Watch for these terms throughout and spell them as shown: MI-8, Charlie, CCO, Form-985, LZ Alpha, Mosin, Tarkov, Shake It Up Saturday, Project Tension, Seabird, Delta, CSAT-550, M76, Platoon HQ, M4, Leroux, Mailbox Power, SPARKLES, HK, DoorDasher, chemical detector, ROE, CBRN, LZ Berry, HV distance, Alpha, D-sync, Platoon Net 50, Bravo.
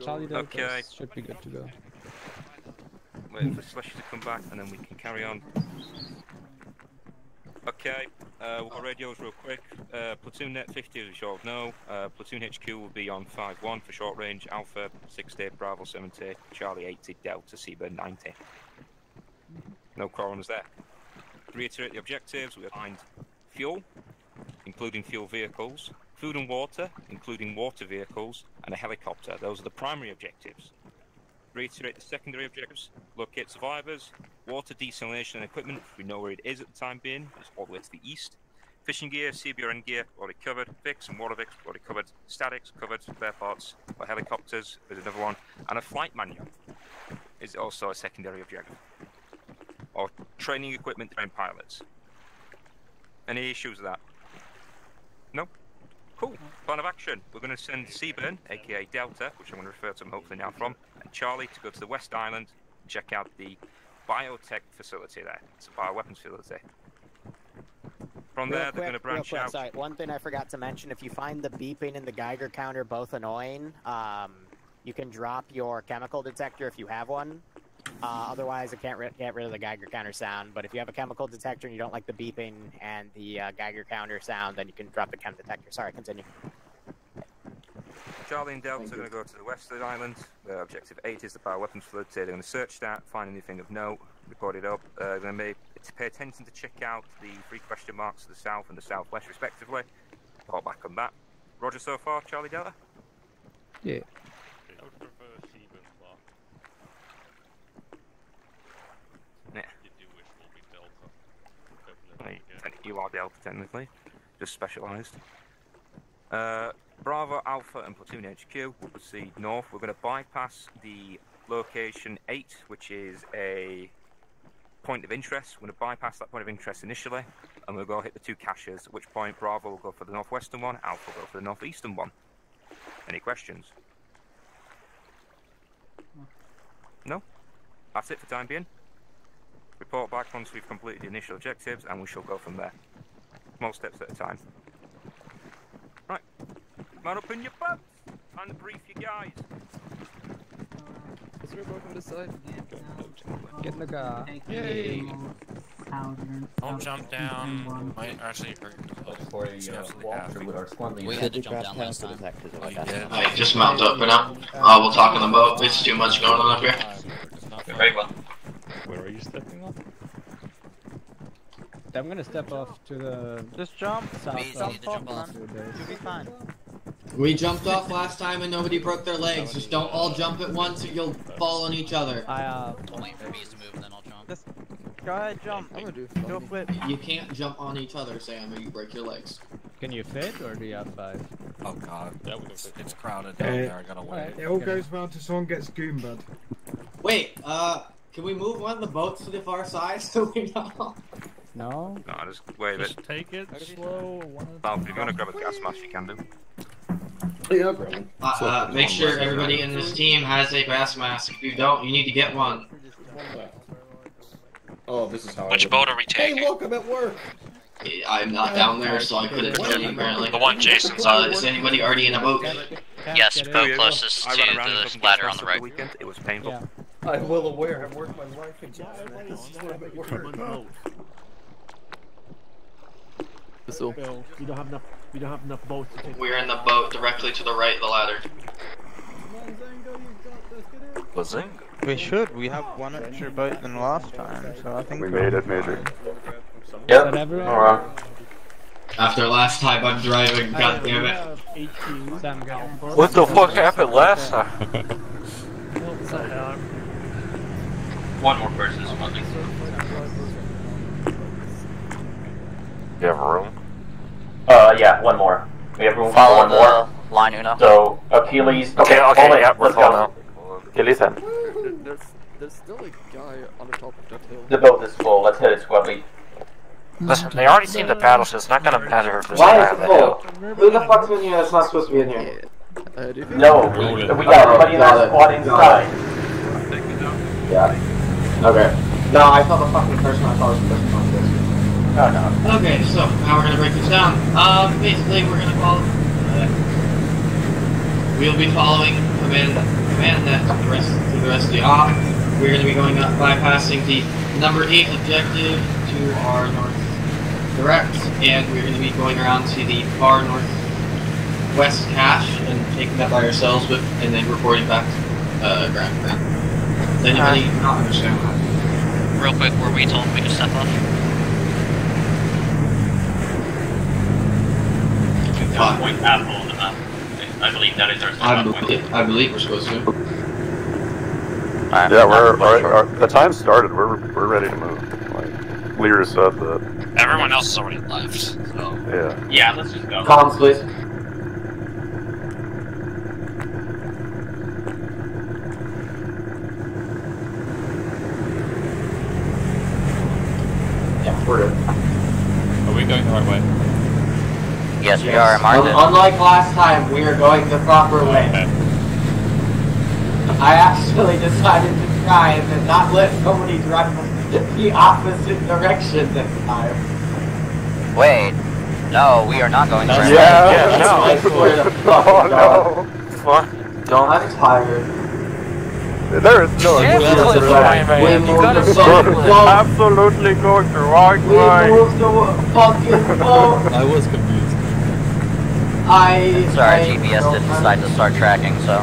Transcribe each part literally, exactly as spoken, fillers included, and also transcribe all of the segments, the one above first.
Charlie Delta okay. should be good to go. Wait for Slasher to come back and then we can carry on. Okay, uh, we'll go radios real quick. Uh, Platoon Net fifty is a short of no. Uh, Platoon H Q will be on five one for short range. Alpha sixty, Bravo seventy, Charlie eighty, Delta Seabird ninety. No quorums there. Reiterate the objectives. We find fuel, including fuel vehicles, food and water, including water vehicles, and a helicopter. Those are the primary objectives. Reiterate the secondary objectives. Locate survivors, water desalination and equipment, if we know where it is at the time being, it's all the way to the east. Fishing gear, C B R N gear, already covered. V I X and water V I X, already covered. Statics, covered. Spare parts, or helicopters, there's another one. And a flight manual is also a secondary objective. Or training equipment, train pilots. Any issues with that? No? Cool. Plan of action. We're going to send Seaburn, aka Delta, which I'm going to refer to him hopefully now from, and Charlie to go to the West Island and check out the biotech facility there. It's a bioweapons facility. From real there, quick, they're going to branch out. Sorry, one thing I forgot to mention, if you find the beeping and the Geiger counter both annoying, um, you can drop your chemical detector if you have one. Uh, otherwise, I can't ri get rid of the Geiger counter sound, but if you have a chemical detector and you don't like the beeping and the uh, Geiger counter sound, then you can drop the chem detector. Sorry, continue. Charlie and Delta are going to go to the Western Island. Their objective eight is the bioweapons facility. They're going to search that, find anything of note, record it up. Uh, they're going to pay attention to check out the three question marks to the south and the southwest, respectively. Report back on that. Roger so far, Charlie Delta? Yeah. You are Delta, technically, just specialised. Uh, Bravo, Alpha, and Platoon H Q will proceed north. We're going to bypass the location eight, which is a point of interest. We're going to bypass that point of interest initially, and we'll go hit the two caches, at which point Bravo will go for the northwestern one, Alpha will go for the northeastern one. Any questions? No? That's it for time being. Report back once we've completed the initial objectives, and we shall go from there. Small steps at a time. Right. Man up in your pants and brief you guys. Let's report from this side. Get in the car. Yay! I'll jump down. Might actually hurt. Before you uh, walk through with our squad leader. We had to jump down last time. Hey, just mount up for now. Uh, we'll talk on the boat. There's too much going on up here. Very well. Where are you stepping off? I'm gonna step off to the... Just jump! South jump off. You'll be fine. We jumped off last time and nobody broke their legs. Just don't all jump at once or you'll fall on each other. I, uh... I'll wait for me to move and then I'll jump. Just... Go ahead, jump. I'm gonna do a no flip. You can't jump on each other, Sam, or you break your legs. Can you fit, or do you have five? Oh god, it's, it's crowded down uh, there, I gotta wait. It all goes well until someone gets goombad. Wait, uh... Can we move one of the boats to the far side so we know? No. No, just wave just it. Take it slow. Alf, if you want to grab a gas mask, you can do. Yeah, bro. Uh, uh, make sure everybody in this team has a gas mask. If you don't, you need to get one. Oh, this is how. Which I boat are we taking? Hey, look, I'm at work. I'm not down there, so I couldn't tell you apparently. The one Jason's uh, on. Is anybody already in a boat? Yes, boat closest to the ladder on the right. Weekend. It was painful. Yeah. I'm well aware, I've worked my life in jobs, man. It's so we don't have enough, we don't have enough boats to take. We're in the boat directly to the right of the ladder. We should, we have one extra boat than last time, so I think we made it, Major. Yep, alright. After last time I'm driving, goddammit. What the fuck happened last time? One more person is funding. Do you have a room? Uh, yeah, one more. We have room Follow for one more. Line Uno. So, Achilles. Okay, okay, okay yeah, we're following. Achilles then. There's, there's still a guy on the top of that hill. The boat is full, let's hit it, squad lead. Listen, they already seen the paddle, so it's not gonna matter if there's a guy on the hill. Who the fuck's in here that's not supposed to be in here? Uh, no, we, we got everybody in our squad inside. Yeah. Okay. No, I saw the fucking person, I thought it was the person on this. Oh no. Okay, so how we're gonna break this down. Um, basically we're gonna follow uh, we'll be following command command that to the rest to the rest of the op. We're going to be going up bypassing the number eight objective to our north direct, and we're going to be going around to the far northwest cache and taking that by ourselves, with and then reporting back to uh, ground command. Then if any not understand that. Real quick, were we told we just step off? What? Point Apple on the map. I believe that is our step off point. I believe we're supposed to. Yeah, we're our, our, the time started. We're we're ready to move. Like Lear said that. Everyone else has already left. So yeah. Yeah, let's just go. Columns, please. Yeah, we're good. Are we going the right way? Yes, yes. We are. Um, unlike last time, we are going the proper way. Okay. I actually decided to try and then not let somebody drive the opposite direction this time. Wait, no, we are not going to. Yeah, yeah, no. I swear to God. Oh no. Fuck. Don't. I'm tired. There is no. We moved the fucking boat. Absolutely going the wrong way. We moved the fucking boat. I was confused. I. Sorry, G P S didn't decide to start tracking, so.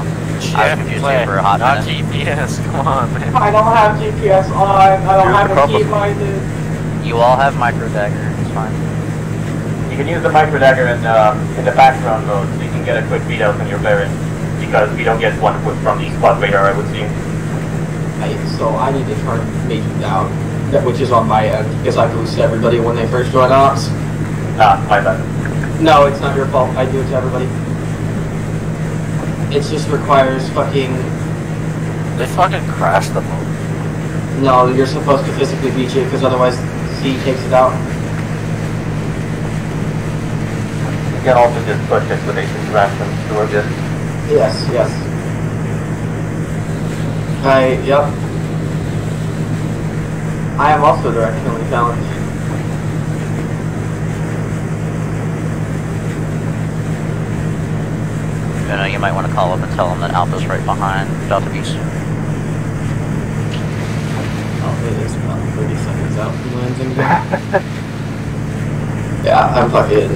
I was confused here for a hot minute. Not G P S, come on, man. I don't have G P S on, I don't have a key binded. You all have micro dagger, it's fine. You can use the micro dagger in, uh, in the background mode, so you can get a quick beatout on your Baron. Because we don't get one from the squad radar, I would see. So I need to start making out, which is on my end, because I boost everybody when they first join ops. Ah, my bad. No, it's not your fault, I do it to everybody. It just requires fucking... They fucking crashed the boat. No, you're supposed to physically beach it, because otherwise C takes it out. You can also just push explanation to action towards it. Yes, yes. I, yep. I am also directionally challenged. You know, you might want to call up and tell them that Alpha's right behind Delta Beach. Alpha is about thirty seconds out from landing. Yeah, I'm fucking...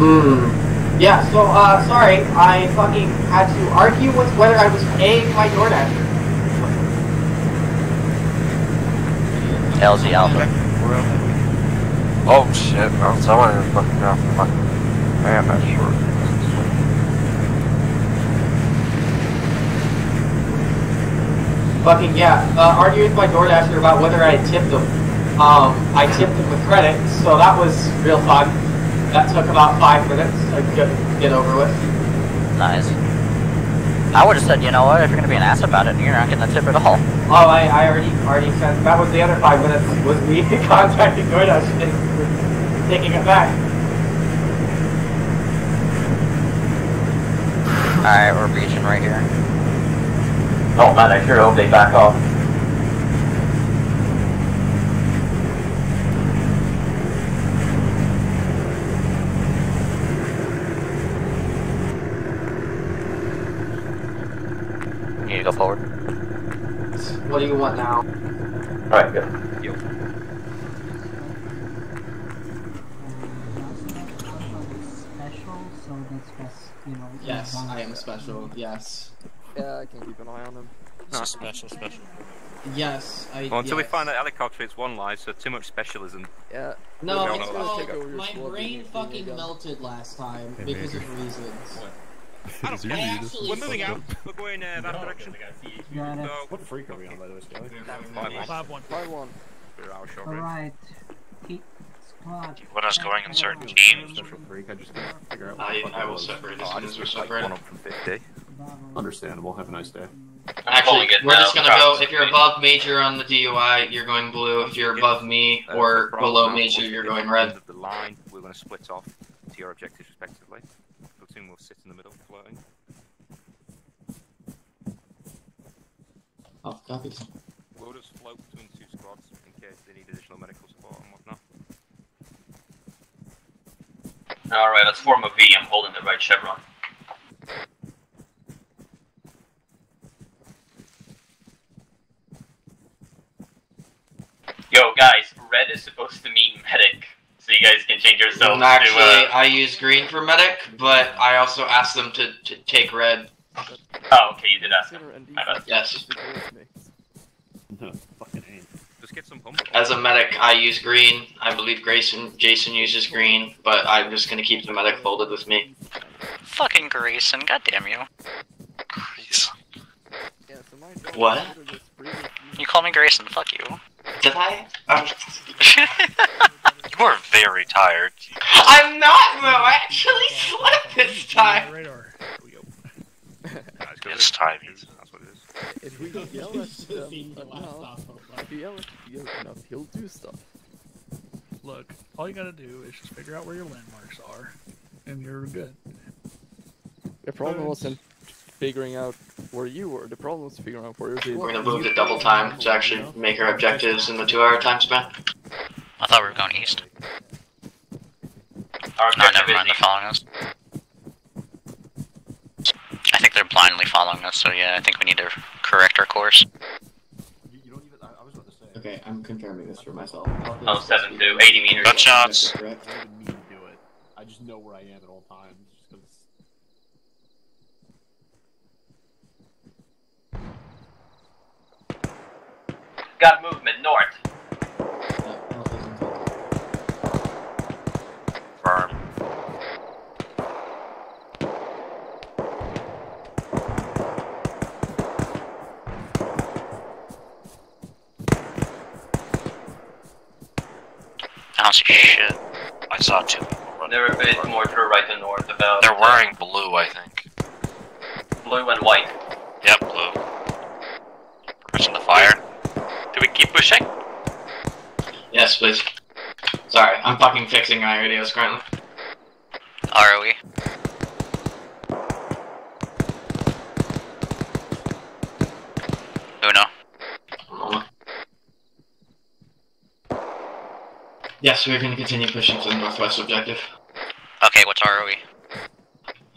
Mmm. Yeah, so, uh, sorry, I fucking had to argue with whether I was paying my DoorDasher. L Z Alpha. Oh shit, man, someone is fucking off the fucking... Man, that's short. Fucking yeah, uh, arguing with my DoorDasher about whether I tipped him. Um, I tipped him with credit, so that was real fun. That took about five minutes I couldn't get over with. Nice. I would have said, you know what, if you're gonna be an ass about it, you're not getting a tip at all. Oh, I, I already already said that was the other five minutes was me contacting DoorDasher and taking it back. All right, we're breaching right here. Oh man, I sure hope they back off. You need to go forward. What do you want now? Alright, good. You. Yes, I am special, yes. Yeah, I can keep an eye on them. No, special, special. Yes, I. Well, until yes. we find that helicopter, it's one life, so too much specialism. Yeah. No, no it's all. My brain fucking melted last time hey, because maybe. of reasons. What? I don't know. Actually, we're moving out. We're going uh, that no, direction. Yeah, no. What freak are we on, by the way? five one. five one. We're out short. Alright. When I was going in certain teams, I, I will separate us. I just was like one up from fifty. Understandable. Have a nice day. Actually, we're just gonna go. If you're above major on the D U I, you're going blue. If you're above me or below major, you're going red. The line we're gonna split off to your objectives respectively. Platoon will sit in the middle, floating. Oh, copy. We'll just float between two squads in case they need additional medical support and whatnot. All right, let's form a V. I'm holding the right chevron. Yo, guys, red is supposed to mean medic, so you guys can change yourselves well, actually, to... Actually, uh... I use green for medic, but I also asked them to, to take red. Oh, okay, you did ask them. My bad. Yes. As a medic, I use green. I believe Grayson, Jason uses green, but I'm just gonna keep the medic folded with me. Fucking Grayson, goddamn you. Grayson. What? You call me Grayson, fuck you. Did I? Um... You are very tired. I'm not, though. I actually slept this time. This time, that's what it is. If we yell at him enough, if you yell enough, he'll do stuff. Look, all you gotta do is just figure out where your landmarks are, and you're good. The problem wasn't figuring out where you were, the problem was figuring out where your people were. We're gonna move to double time to actually make our objectives in the two hour time span. I thought we were going east. Our no, never mind, they're following us. I think they're blindly following us, so yeah, I think we need to correct our course. You, you don't even, I, I was about to say. Okay, I'm confirming this for myself. Oh, seven two, eighty meters. Gunshots! I didn't mean to do it. I just know where I am at all times. Got movement north. Firm. I don't see shit. I saw two people running. They're a bit more to the right than north about. They're wearing blue, I think. Blue and white. Yep, blue. Pushing the fire. Do we keep pushing? Yes, please. Sorry, I'm fucking fixing my radios currently. R O E. Uno. Um, yes, we're gonna continue pushing to the northwest objective. Okay, what's R O E?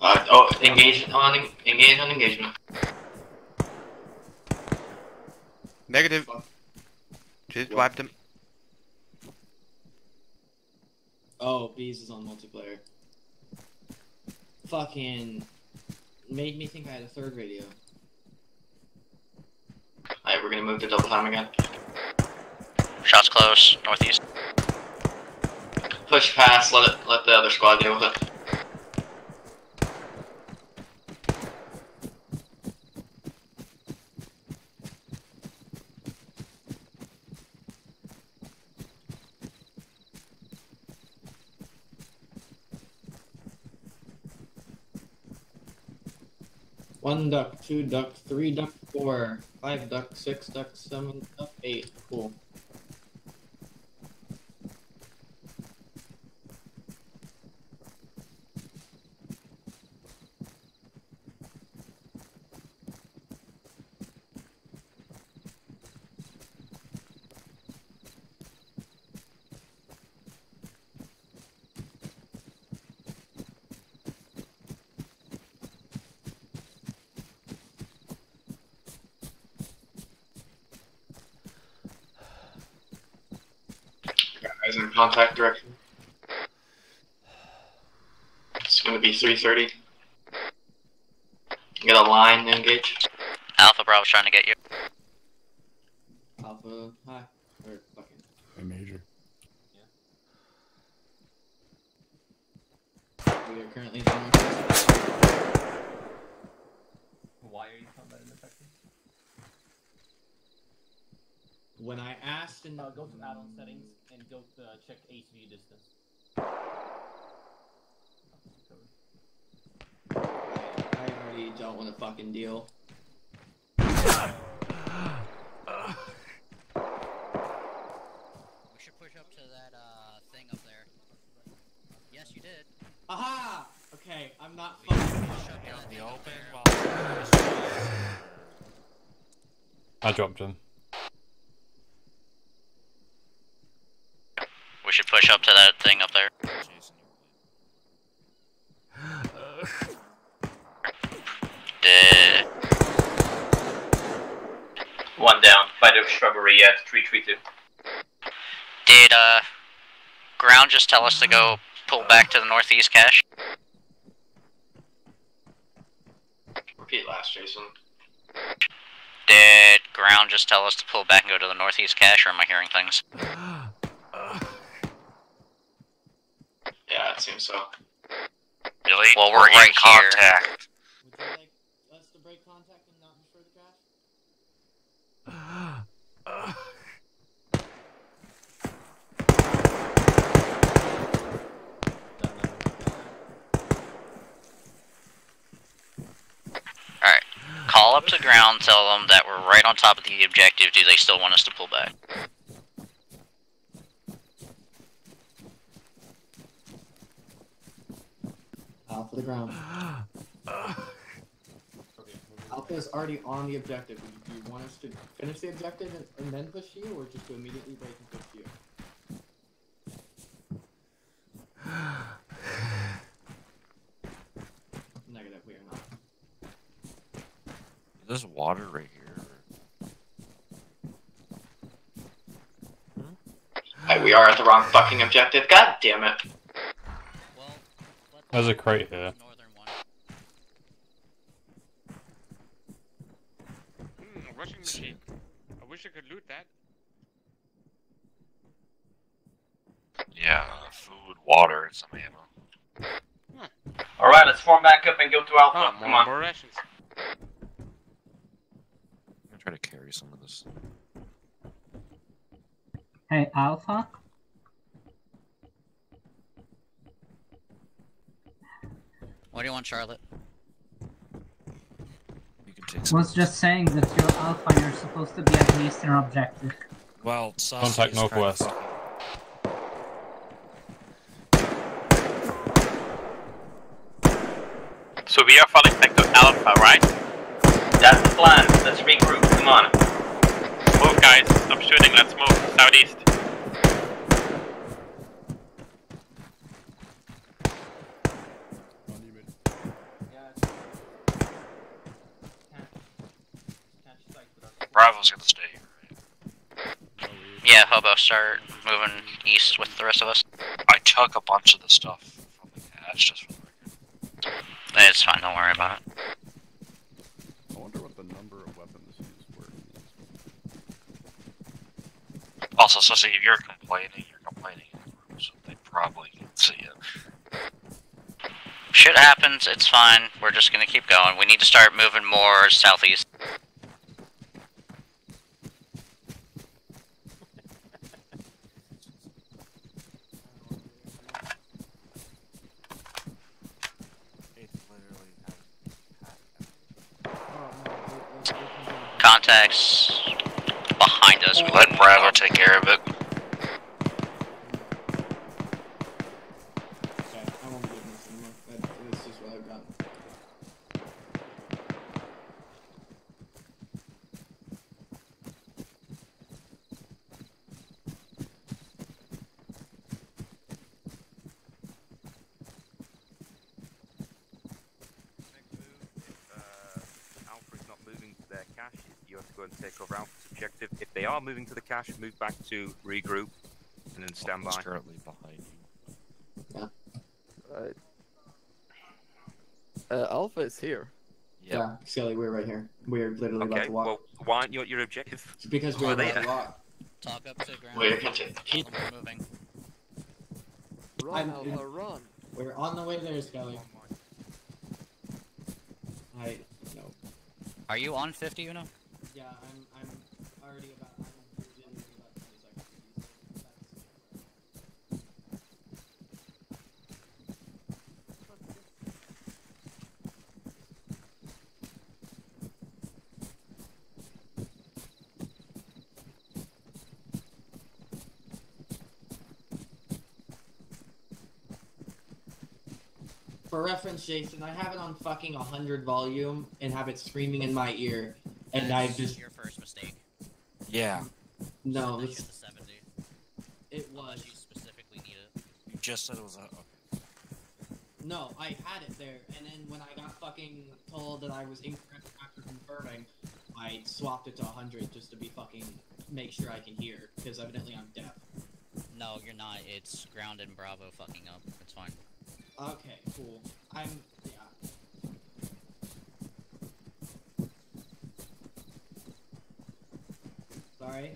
Uh, oh, engage on, engage on engagement. Negative. Just wiped him. Oh, Bees is on multiplayer. Fucking made me think I had a third radio. Alright, we're gonna move to double time again. Shots close, northeast. Push past, let it let the other squad deal with it. One duck, two duck, three duck, four, five duck, six duck, seven duck, eight. Cool. In contact direction. It's going to be three thirty. Get a line to engage. Alpha Bravo's trying to get you. Alpha, hi. Or fucking. A major. Yeah. We are currently. Why are you combat ineffective? When I asked in the uh, go to add-on settings and go to uh, check H V distance. I already don't want to fucking deal. uh, uh. We should push up to that uh thing up there. Yes, you did. Aha! Okay, I'm not we fucking shut down the open. I dropped him. We should push up to that thing up there. One down by the shrubbery at three three two. Did uh, ground just tell us to go pull back to the northeast cache? Repeat last, Jason. Did ground just tell us to pull back and go to the northeast cache, or am I hearing things? Uh, yeah, it seems so. Really? Well, we're, we're in contact. Here. Would you like us to break contact and not refer to cache? Uh, Call up to ground, tell them that we're right on top of the objective. Do they still want us to pull back? Alpha to ground. Uh, Alpha is already on the objective. Do you want us to finish the objective and, and then push you, or just to immediately break and push you? There's water right here. Hmm? Hey, we are at the wrong fucking objective. God damn it. Well, there's a crate here. Mm, a rushing machine. I wish I could loot that. Yeah, food, water, and some ammo. Huh. Alright, let's form back up and go to Alpha. Huh, Come more, on. More rations. Try to carry some of this. Hey, Alpha? What do you want, Charlotte? You can take some. I was just saying that you're Alpha, you're supposed to be at the eastern objective. Well, contact northwest. So we are falling back to Alpha, right? That's the plan. Let's regroup. Come on. Move, guys. Stop shooting. Let's move. Southeast. Bravo's gonna stay here, right? Yeah, Hobo, start moving east with the rest of us. I took a bunch of the stuff from the cache just for the record. It's fine. Don't worry about it. Also, so see, if you're complaining, you're complaining in the room, so they probably can see it. Shit happens, it's fine, we're just gonna keep going. We need to start moving more southeast. Contacts behind us. We let Bravo take care of it. Okay, I won't be doing this anymore. That, that's just what I've got. Moving to the cache, move back to regroup, and then stand by. Currently behind you. Yeah. Right. Uh, Alpha is here. Yeah. yeah. Skelly, we're right here. We're literally okay, about to walk. Well, why aren't you at your objective? Because we're about to walk. Talk up to ground. We're moving. Run, Alpha, run. We're on the way there, Skelly. I no. Are you on fifty, you know? Yeah, I'm. I'm already about. For reference, Jason, I have it on fucking one hundred volume and have it screaming in my ear, and I've just... your first mistake. Yeah. No, it's... the seventy. It was. You specifically need it. You just said it was... A... No, I had it there, and then when I got fucking told that I was incorrect after confirming, I swapped it to one hundred just to be fucking... make sure I can hear, because evidently I'm deaf. No, you're not. It's ground and Bravo fucking up. It's fine. Okay, cool. I'm... yeah. Sorry.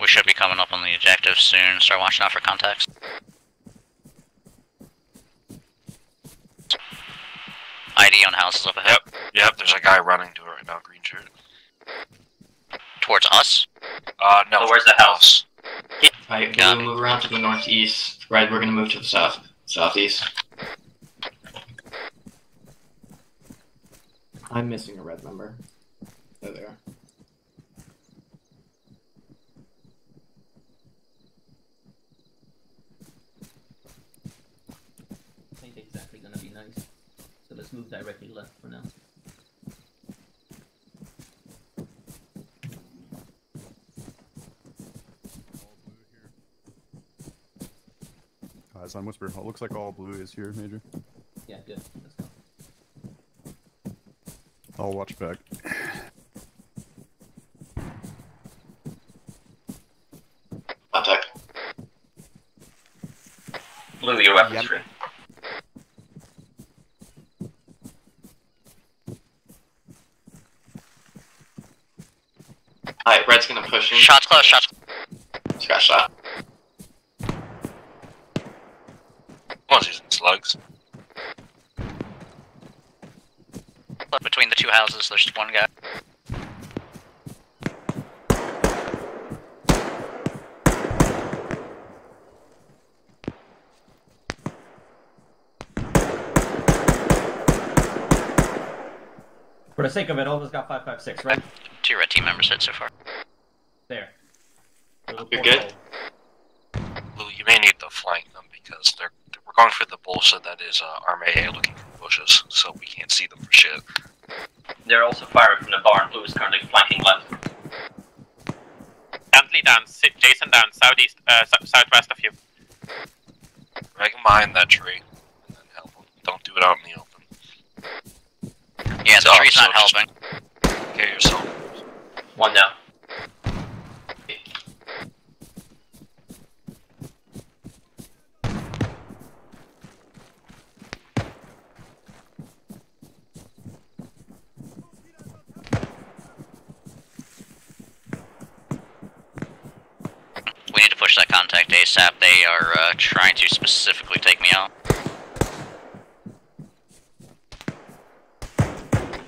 We should be coming up on the objective soon. Start watching out for contacts. I D on houses up ahead. Yep, yep, there's a guy running to it right now, green shirt. Towards us? Uh, no. So where's the house? Yeah. Alright, we'll move around to the northeast. Right, we're gonna move to the south, southeast. I'm missing a red number. There they are. Ain't exactly gonna be nice. So let's move directly left for now. On Whisper. It looks like all blue is here, Major. Yeah, good. Let's go. I'll watch back. Contact. Blue, your weapons room. Alright, Red's gonna push in. Shots close, shots close. Scratch that. Slugs. Between the two houses, there's one guy. For the sake of it, all of us got five five six, right? Two red team members hit so far. There. You're good? Lou, you may need to flank them because they're going for the bullshit that is uh, Armée looking for bushes, so we can't see them for shit. They're also firing from the barn. Blue is currently flanking left. Bentley down, Jason down, southeast, uh, southwest of you. I can mine that tree, and then help them. Don't do it out in the open. Yeah, the tree's not helping. Get yourself. One down. That contact ASAP. They are uh, trying to specifically take me out.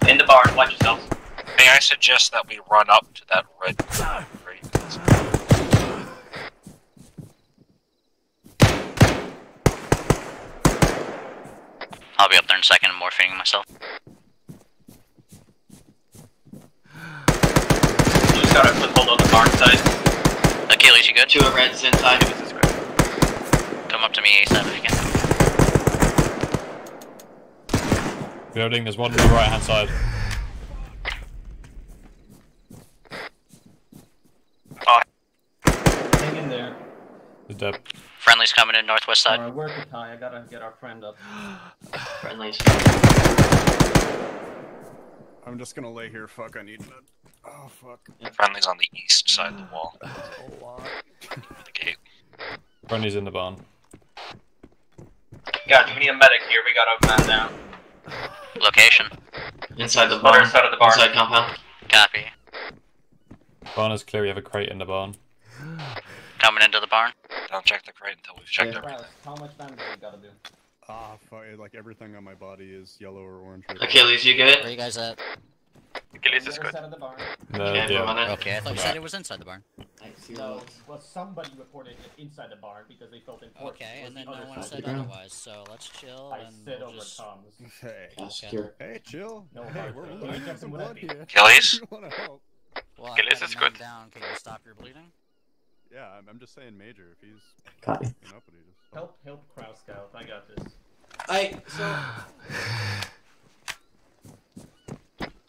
In the barn, watch yourselves. May I suggest that we run up to that red tree? I'll be up there in a second, morphing myself. Blue's got a foothold on the barn side. Achilles, you good? Two of reds inside. Come up to me ASAP if you can. Building, there's one on the right hand side. Oh. Hang in there. He's dead. Friendly's coming in northwest side. Alright, where's the tie? I gotta get our friend up. Friendly's. I'm just gonna lay here, fuck, I need blood. Oh fuck. Yeah, Friendly's on the east side of the wall. A lot. The gate. Friendly's in the barn. God, we need a medic here, we got a man down. Location? Inside the barn. Inside of the barn. Inside compound. Copy. Barn is clear, we have a crate in the barn. Coming into the barn? Don't check the crate until we've checked yeah, everything. How much damage we gotta do? Ah, fuck, like everything on my body is yellow or orange. Right Achilles, you good? Where you guys at? Achilles is good. The barn. No, okay, yeah. okay, I thought you said it was inside the barn. No, well, somebody reported it inside the barn because they felt important. Okay, and then no one said otherwise, so let's chill I and said we'll over just... Tom's. Hey, okay. hey, chill. No, hey, we're really got some blood here. Achilles? Well, Achilles is good. Down. Can you stop your bleeding? Yeah, I'm, I'm just saying Major, if he's... Copy. He just... Help, help, Kraus Scout, I got this. I, so...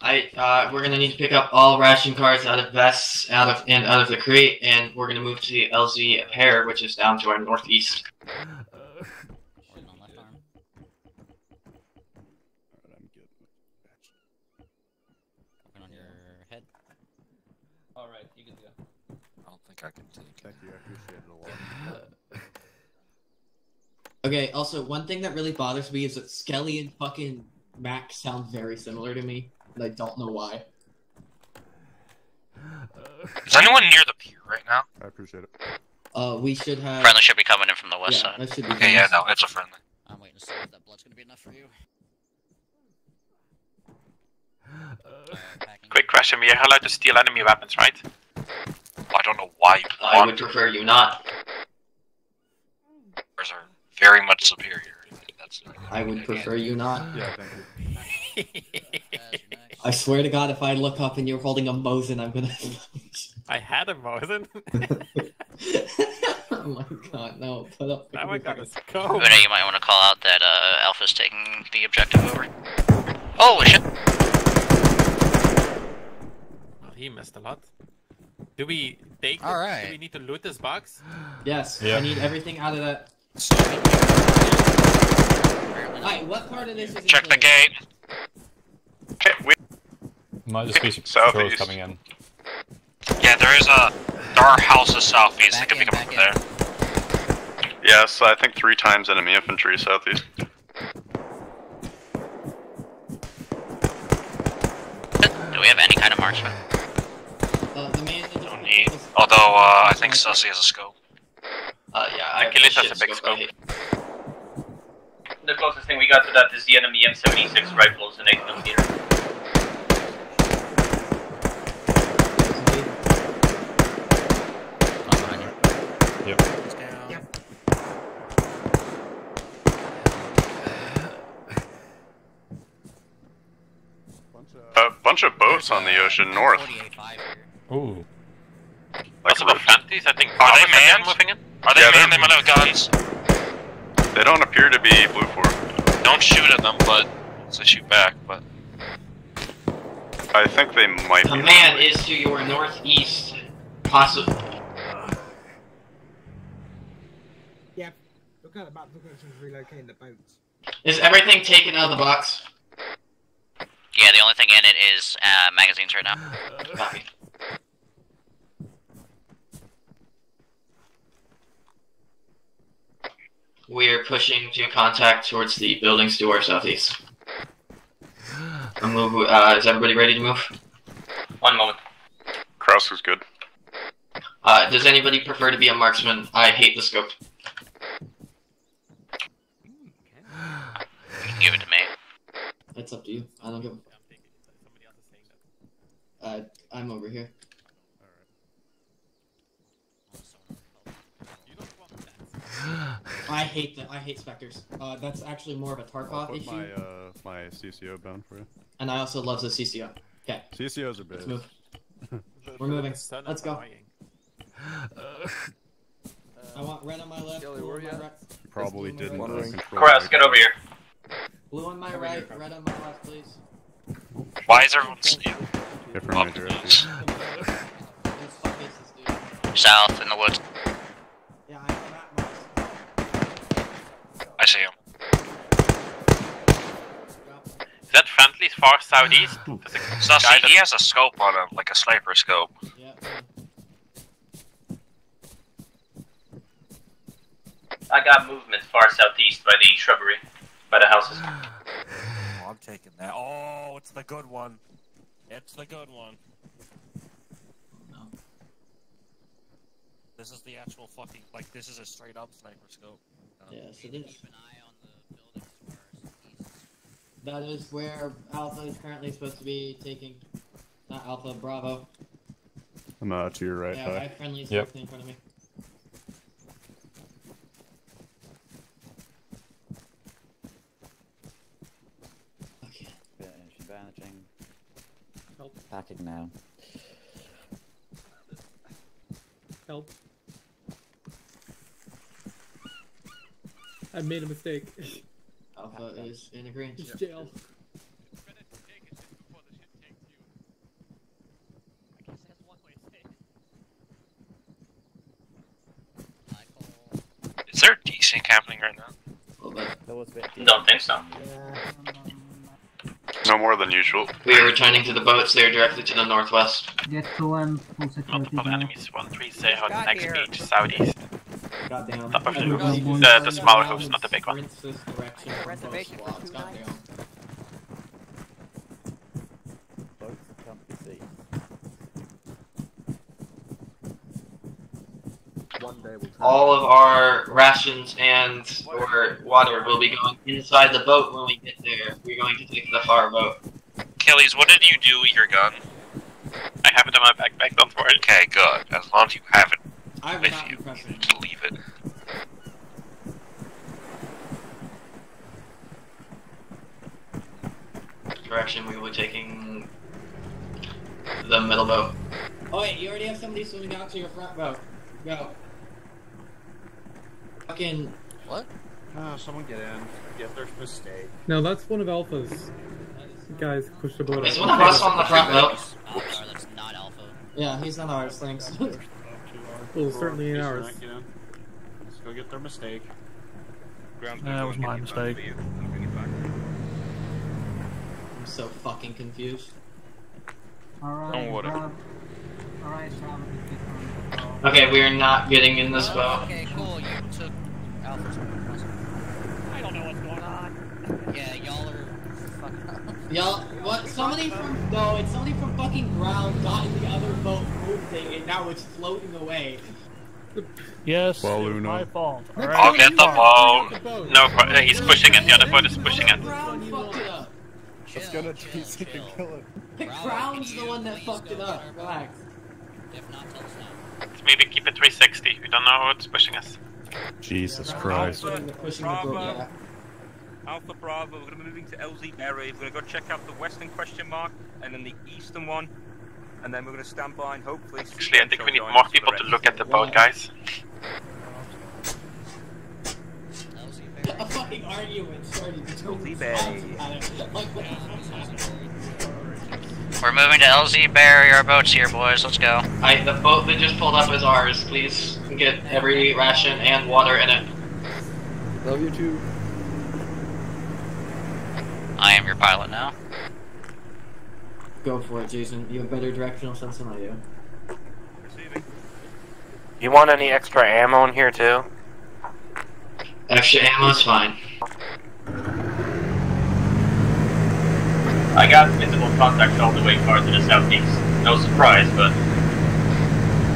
I, uh, we're gonna need to pick up all ration cards out of vests, out of, and out of the crate, and we're gonna move to the L Z Appair, which is down to our northeast. Uh, on left arm. Alright, I'm good. Working on your head. Alright, you can go. don't think I can take it. Thank you, I appreciate it a lot. Okay, also, one thing that really bothers me is that Skelly and fucking Mac sound very similar to me, and I don't know why. Is anyone near the pier right now? I appreciate it. Uh, we should have... Friendly should be coming in from the west yeah, side. That should be okay, yeah, no, it's a friendly. I'm waiting to see if that blood's gonna be enough for you. Uh, Quick question, we are allowed to steal enemy weapons, right? I don't know why you I would prefer you not. Ours are very much superior. That's I would prefer you not. Yeah, thank you. I swear to God, if I look up and you're holding a Mosin, I'm gonna... I had a Mosin? Oh my god, no, put up... Now I gotta go. Una, you might want to call out that uh, Alpha's taking the objective over. Oh shit! He missed a lot. Do we take All the, right. Do we need to loot this box? Yes, yep. I need everything out of that. Alright, what part of this is Check the gate. Okay, we... Might just be some patrols coming in. Yeah, there is a... There are houses southeast. Back they can in, pick them up in. There. Yes, I think three times enemy infantry southeast. Do we have any kind of marksman? Uh, the man the Don't need. Although, uh, I think Sussy has a scope. Uh, yeah, I Achilles has a big scope. The closest thing we got to that is the enemy M seventy-six rifles in eight millimeter. I'm behind you. Yep. It's down. Yep. A bunch of boats on the ocean north. Ooh. That's about fifties, I think. Are they manned? Are they manned? They might have guns. They don't appear to be blue for. Don't shoot at them, but so shoot back. But I think they might. The man is to your northeast, possibly. Yep. Look at the map. Look at who's relocating the boats. Is everything taken out of the box? Yeah, the only thing in it is uh, magazines right now. Copy. We're pushing to contact towards the buildings to our southeast. I'm move, uh, is everybody ready to move? One moment. Kraus is good. Uh, does anybody prefer to be a marksman? I hate the scope. Give it to me. It's up to you. I don't give a fuck. Uh, I'm over here. I hate that. I hate specters. Uh, that's actually more of a Tarkov issue. My uh, my C C O bound for you. And I also love the C C O. Okay. C C Os are big. Let's move. We're moving. Let's go. Uh, I want red on my left. Kelly, where are you? Right. You probably didn't. Cross, get over here. Blue on my right, here, red on my left, please. Why is everyone sneaking? Different directions. South in the woods. Yeah, I. I see him. Is that friendly far southeast? Sussy, he has a scope on him, like a sniper scope. Yeah. I got movement far southeast by the shrubbery, by the houses. Oh, I'm taking that. Oh, it's the good one. It's the good one. No. This is the actual fucking, like, this is a straight up sniper scope. Yes, it is. Keep an eye on the buildings first. That is where Alpha is currently supposed to be taking. Not Alpha, Bravo. I'm uh, to your right. Yeah, my friendly is yep. in front of me. Okay. She's bandaging. Help. Packing now. Help. I made a mistake. Alpha is in a green jail. Is there a D-sync happening right now? A little bit. Don't think so. Yeah. No more than usual. We are returning to the boats. They are directly to the northwest. Multiple enemies. One three zero. Next beach, southeast. Goddamn. Top of the hoops. The, the smaller hoops, not the big one. All of our rations and or water will be going inside the boat when we get there. We're going to take the far boat. Achilles, what did you do with your gun? I have it in my backpack, don't worry. Okay, good. As long as you have it I'm with you, you need to leave it. Direction we will be taking the middle boat. Oh wait, you already have somebody swimming out to your front boat. Go. Fucking what? Ah, oh, someone get in. Get their mistake. No, that's one of Alpha's guys pushed the boat. There's one of us on the front boat. Oh, no, that's not Alpha. Yeah, he's not ours, thanks. Well, certainly in ours. Not, you know, let's go get their mistake. Ground that was my mistake. I'm so fucking confused. Alright. Don't worry. Alright, okay, we are not getting in this boat. Okay, cool. You took Alpha's boat. I don't know what's going on. Yeah, y'all are fucked up. Y'all, what? Somebody from no, it's somebody from fucking ground got in the other boat, moved it, and now it's floating away. Yes, well, it's my fault. All right. I'll get the ball. No, he's pushing it. The other boat is pushing it. Ground fucked it up. Chill, it's gonna chill, chill. Kill it. The ground's the one that fucked it up. Relax. If not, tell us now. Let's maybe keep it three sixty. We don't know what's pushing us. Jesus Christ. Alpha Bravo. Yeah. Alpha Bravo. We're going to be moving to L Z Berry. We're going to go check out the western question mark and then the eastern one. And then we're going to stand by and hopefully... Actually, I think we need more people to look at the boat, guys. A fucking argument started to L Z Berry. We're moving to L Z Berry, our boat's here, boys, let's go. Alright, the boat that just pulled up is ours. Please get every ration and water in it. Love you too. I am your pilot now. Go for it, Jason. You have better directional sense than I do. Receiving. You want any extra ammo in here, too? Extra ammo's fine. I got visible contacts all the way far to the southeast. No surprise, but...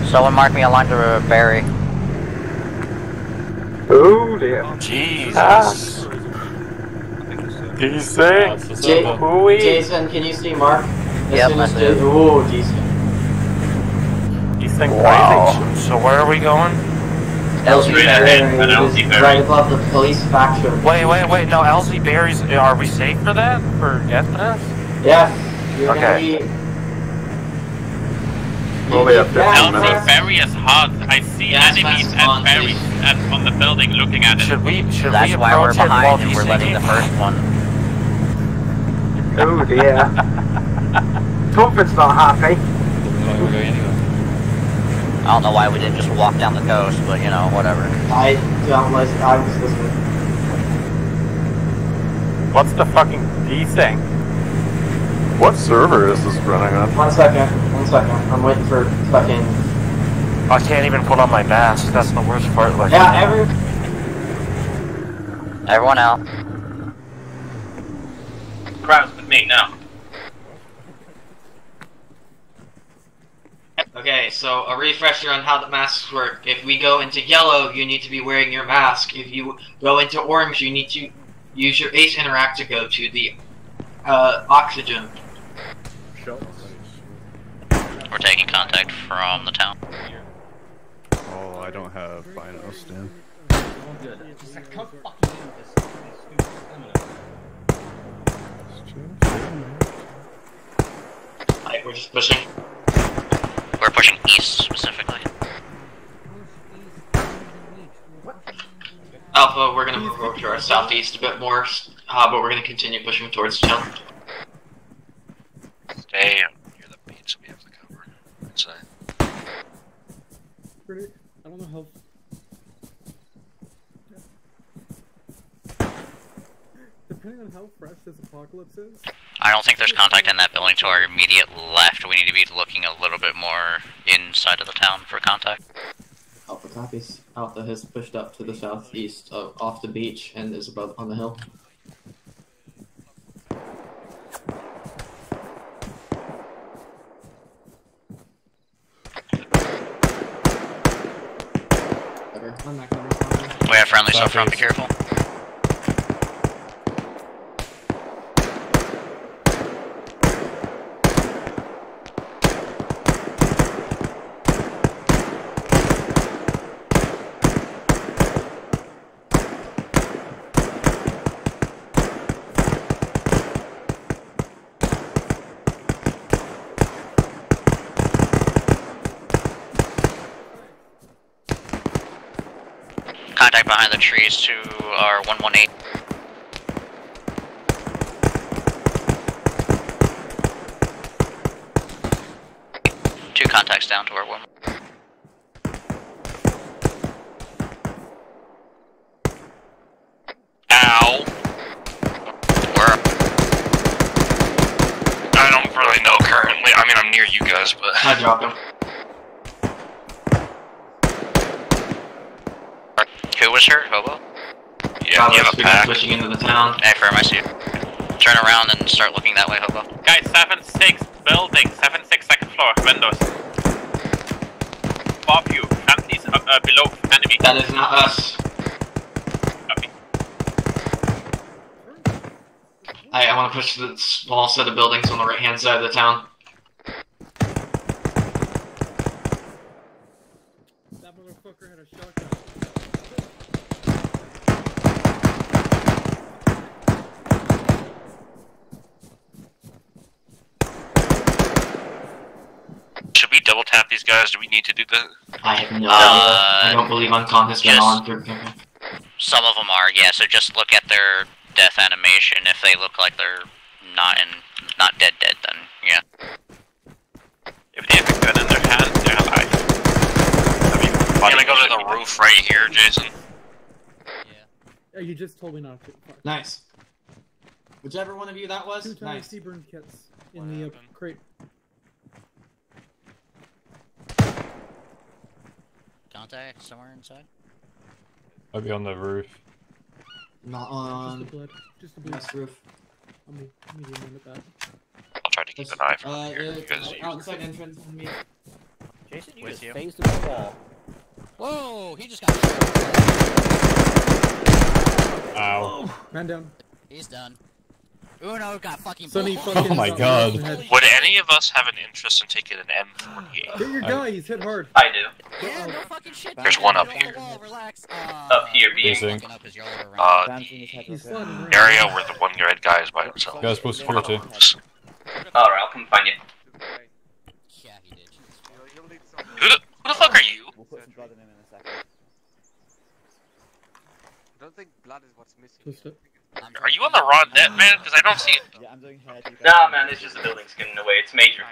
Someone mark me a line to a Berry. Oh, damn. Jesus. Ah. D-sync. J Jason, can you see Mark? As yep, I do. Ooh, D-sync. D-sync wow. So where are we going? L Z Berry, L Z Berry. Right above the police faction. Wait, wait, wait, no, L Z Berry's, are we safe for that? For death pass? Yeah. You're okay. Gonna be... L Z Berry is hot. I see yes, enemies at Berry at, on the building looking at it. Should we, should That's we why we're behind and we're letting the first one. Oh dear. Trumpet's not happy. Doesn't like we're going anywhere. I don't know why we didn't just walk down the coast, but you know, whatever. I don't listen, I was listening. What's the fucking D-sync? What server is this running on? One second, one second. I'm waiting for fucking... I can't even put on my mask, that's the worst part. Like, yeah, every... Everyone out. Crowd's with me now. Okay, so a refresher on how the masks work. If we go into yellow, you need to be wearing your mask. If you go into orange, you need to use your ACE interact to go to the uh, oxygen. We're taking contact from the town. Oh, I don't have binos, Dan. Alright, we're just pushing. We're pushing east, specifically. Alpha, we're gonna move over to our southeast a bit more, uh, but we're gonna continue pushing towards town. Damn. You're the beach, we have to cover. Inside. I don't know how... Depending on how how fresh this apocalypse is? I don't think there's contact in that building to our immediate left. We need to be looking a little bit more inside of the town for contact. Alpha copies. Alpha has pushed up to the southeast, uh, off the beach, and is above on the hill. I'm not coming. We have friendly up front, be careful. Behind the trees to our one one eight. Two contacts down to our one. Ow! Where? I don't really know currently. I mean, I'm near you guys, but I dropped him. Who was hurt, Hobo? Yeah, you have a pack. Pushing into the town. Hey, firm, I see you. Turn around and start looking that way, Hobo. Guys, seven six building, seven six second floor, windows. Above you, enemies, uh, uh, below, enemy. That is not us. Copy. I, I want to push the small set of buildings on the right-hand side of the town. That motherfucker had a shotgun. We double tap these guys. Do we need to do that? I have no idea. Uh, I don't believe Uncon has been on through camera. Some of them are, yeah. So just look at their death animation. If they look like they're not in, not dead, dead, then yeah. If they have a gun in their hand, they're alive. I'm gonna go to the roof right here, Jason. Yeah. You just told me not to. Nice. Whichever one of you that was. Two tiny nice. Seabird kits in what the uh, crate. Contact somewhere inside. I'll be on the roof. Not on. Just the blood. Just the blood. Yes, roof. I'm the medium end of that. I'll try to keep an eye from uh, here. Uh, because outside you... entrance on me. Jason, you With just you. phased through the wall. Whoa! He just got. Ow. Whoa. Man down. He's done. Uno got fucking. Sunny fucking. Oh my god. Would any of us have an interest in taking an M forty-eight? Hit your guy, he's hit hard. I do. Yeah, no fucking shit. There's one up here. Up here, being. Uh, the area where the one red guy is by himself. Guys, supposed to forty-two. Alright, I'll come find you. Yeah, he did. Who the, who the fuck are you? We'll put some blood in him in a second. I don't think blood is what's missing. Are you on the raw net, man? Because I don't see it. Yeah, I'm doing head. Nah, man, it's just the building skinning away. It's major.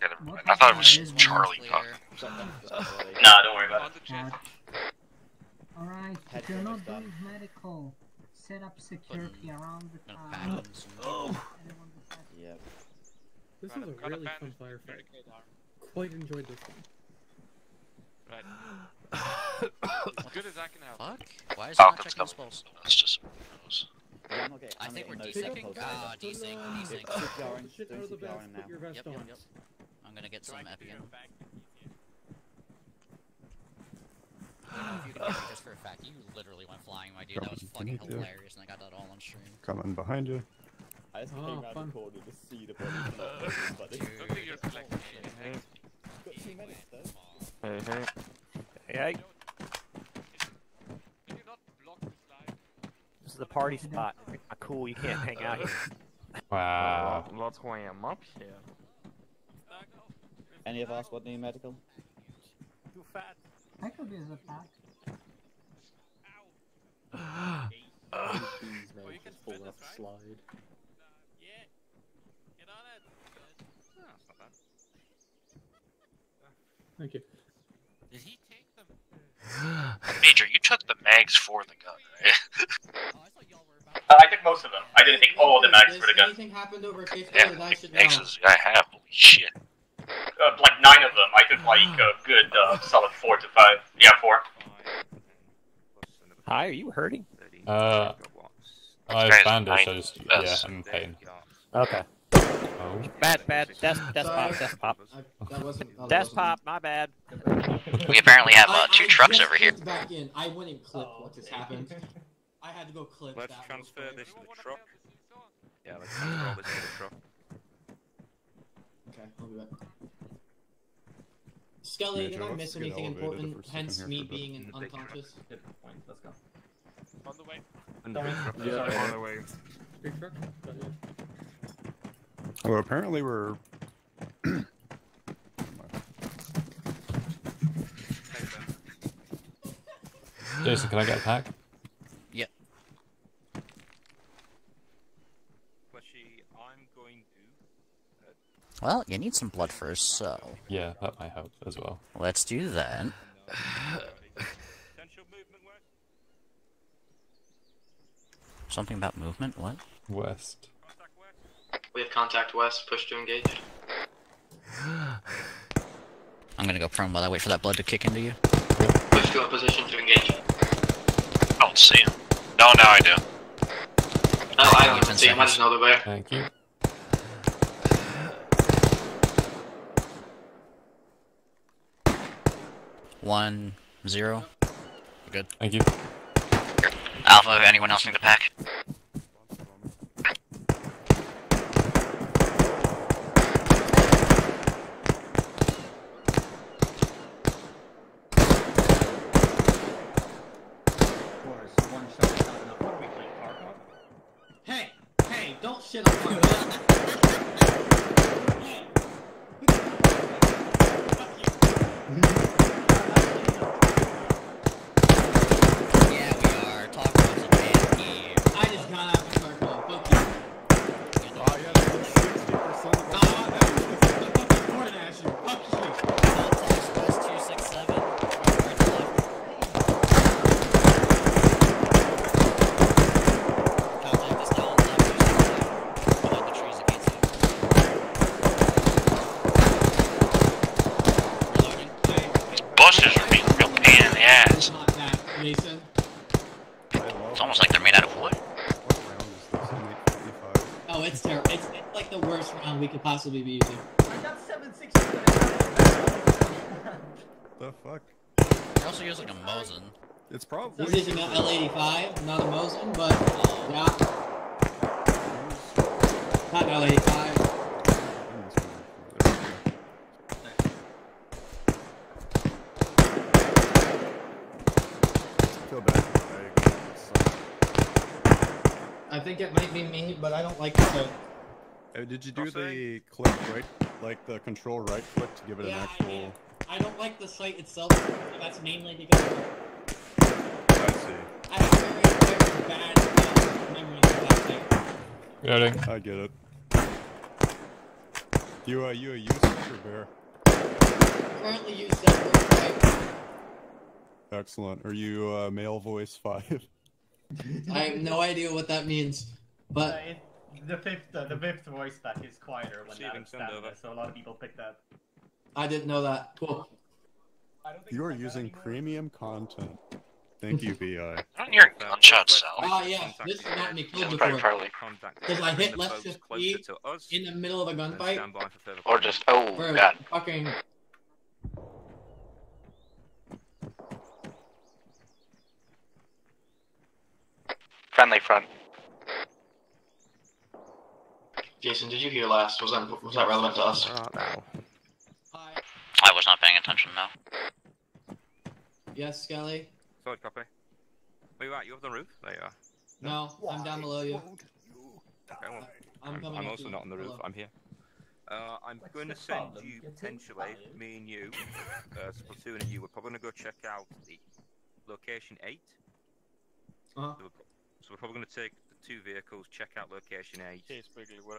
Yeah, I thought it was Charlie talking. Nah, don't worry about it. Alright, do not do medical. Set up security around the town. Oh! Yep. This is a really fun firefight. Quite enjoyed this one. Right. As good as I can help. Fuck? Why is it not checking his pulse? That's just... Yeah, okay. I think we're D-syncing. Ah, D-sync, D-sync. Yep, yep, yep. I'm gonna get some Epion. I don't know if you can hear me just for a fact. You literally went flying, my dude. That was fucking hilarious, and I got that all on stream. Coming behind you. I just came around the corner to see the body. Dude, it's all shit. Got two minutes, though. Hey, hey. Hey, hey. This is the party spot. Ah, cool, you can't hang out here. Wow. What's going on up here? Any of us what need medical? Too fat. I could be the fat. Ow. You can pull up slide. Yeah. Get on it. Oh, that's not bad. Thank you. Did he take them? Major, you took the mags for the gun, right? Uh, I took most of them. I didn't take all of them, I swear to God. Anything happened over fifty yeah, I should know. Axes I have, holy shit. Uh, like nine of them. I took like a good uh, solid four to five. Yeah, four. Hi, are you hurting? Uh, I've bandaged, so just, yeah, I'm in pain. Okay. Oh. Bad, bad. Desk, desk pop, desk pop. That wasn't, desk pop, my bad. We apparently have uh, two I, I trucks over here. Back in. I went and clipped oh, what just happened. I had to go clip let's that. Transfer this to the truck. Yeah, let's transfer this to the truck. Okay, I'll be back. Skelly, did I miss anything important, hence me being an unconscious? Good point, let's go. On the way. Sorry. Yeah, sorry. On the way. Big truck? Well, apparently we're... Jason, can I get a pack? Well, you need some blood first, so... Yeah, that might help as well. Let's do that. Something about movement? What? West. We have contact west. Push to engage. I'm gonna go prone while I wait for that blood to kick into you. Push to a position to engage. I don't see him. No, now I do. Oh, I don't even see him. I just know they're there. Thank you. One, zero. Good. Thank you. Alpha, anyone else need a pack? Hey! Hey, don't shit on my possibly be using. I got seven sixty. The fuck? I also use like a Mosin. It's probably. We're using an L eighty-five, not a Mosin, but uh, yeah. Not an L eighty-five. I feel bad. I think it might be me, but I don't like it so. Uh, did you do the click right, like the control right click to give it yeah, an actual... I mean, I don't like the site itself, that's mainly because... I see. I have very, very bad uh, memories of that thing. Got I get it. You, uh, you, uh, use Seabird or Bear? Currently use Seabird. Excellent. Are you, uh, male voice five? I have no idea what that means, but... Right. The fifth, uh, the fifth voice that is quieter when that is standard, so a lot of people picked that. I didn't know that. Cool. You are using premium content. Thank you, V I. I don't hear gunshots. Oh yeah, this is not me killed before. Because I hit left shift E in the middle of a gunfight. Or just oh god. Fucking. Friendly front. Jason, did you hear last? Was that was that relevant to us? Uh, no. Hi. I was not paying attention, no. Yes, Skelly? Solid copy. Where you at? You up the roof? There you are. No, Why I'm down below you. you okay, well, I'm, I'm, I'm also not on the roof, below. I'm here. Uh, I'm What's going to send problem? you, potentially, me and you, uh, Splatoon and you, we're probably going to go check out the location eight. Uh-huh. So, so we're probably going to take... two vehicles, check out location eight.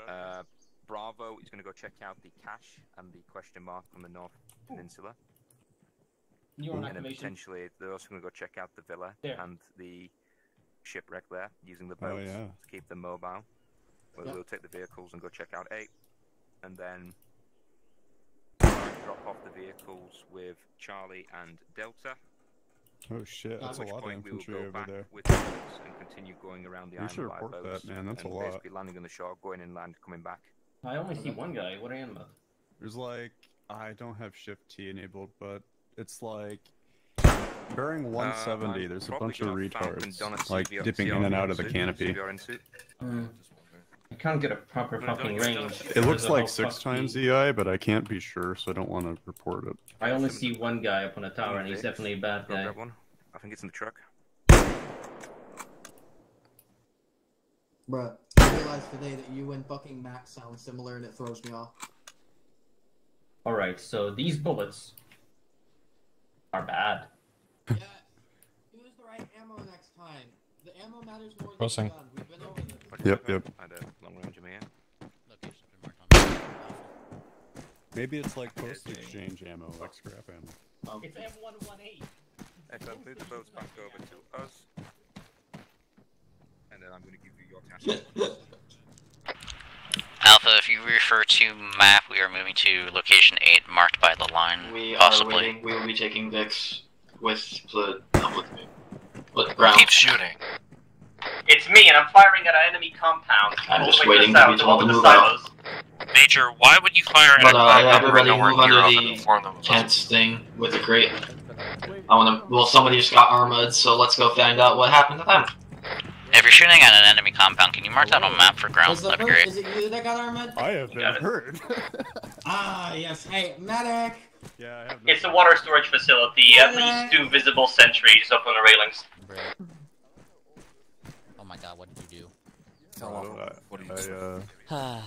Uh, Bravo is going to go check out the cache and the question mark on the North Peninsula. And then potentially they're also going to go check out the villa there. and the shipwreck there, using the boats oh, yeah. to keep them mobile. We'll, yeah. we'll take the vehicles and go check out eight, and then drop off the vehicles with Charlie and Delta. Oh shit, that's a lot of infantry over there. With the boats and continue going around the island. You should report that, man, that's a lot. Basically landing on the shore, going inland, coming back. I only see one guy, what am I? There's like, I don't have shift T enabled, but it's like, bearing one seventy, uh, there's a bunch of retards, like, dipping in and out of the canopy. Mm. I can't get a proper fucking range. It looks like six times E I, but I can't be sure, so I don't want to report it. I only see one guy up on a tower, and he's definitely a bad guy. I think it's in the truck. Bruh, I realized today that you and fucking Max sound similar, and it throws me off. Alright, so these bullets are bad. Yeah, use the right ammo next time. The ammo matters more than the gun. We've been over this. Yep, yep. Maybe it's like postage exchange ammo, like scrap ammo. It's M one eighteen. Echo, move the boats back over to us. And then I'm going to give you your task. Alpha, if you refer to map, we are moving to location eight, marked by the line, we possibly. Are waiting. We will be taking V I X with the um, with me. With ground. Keep shooting. It's me, and I'm firing at an enemy compound. I'm just waiting to be told to move out. Major, why would you fire at a compound where no one near off and inform them? Tense thing with the crate. I want to. Well, somebody just got armored, so let's go find out what happened to them. If you're shooting at an enemy compound, can you mark that on a map for ground? That'd be great. Is it you that got armored? I have been hurt. Ah, yes. Hey, medic! Yeah, I have been. It's a water storage facility. At least two visible sentries up on the railings. Oh my god, what did you do? Oh, what did you do? I, uh,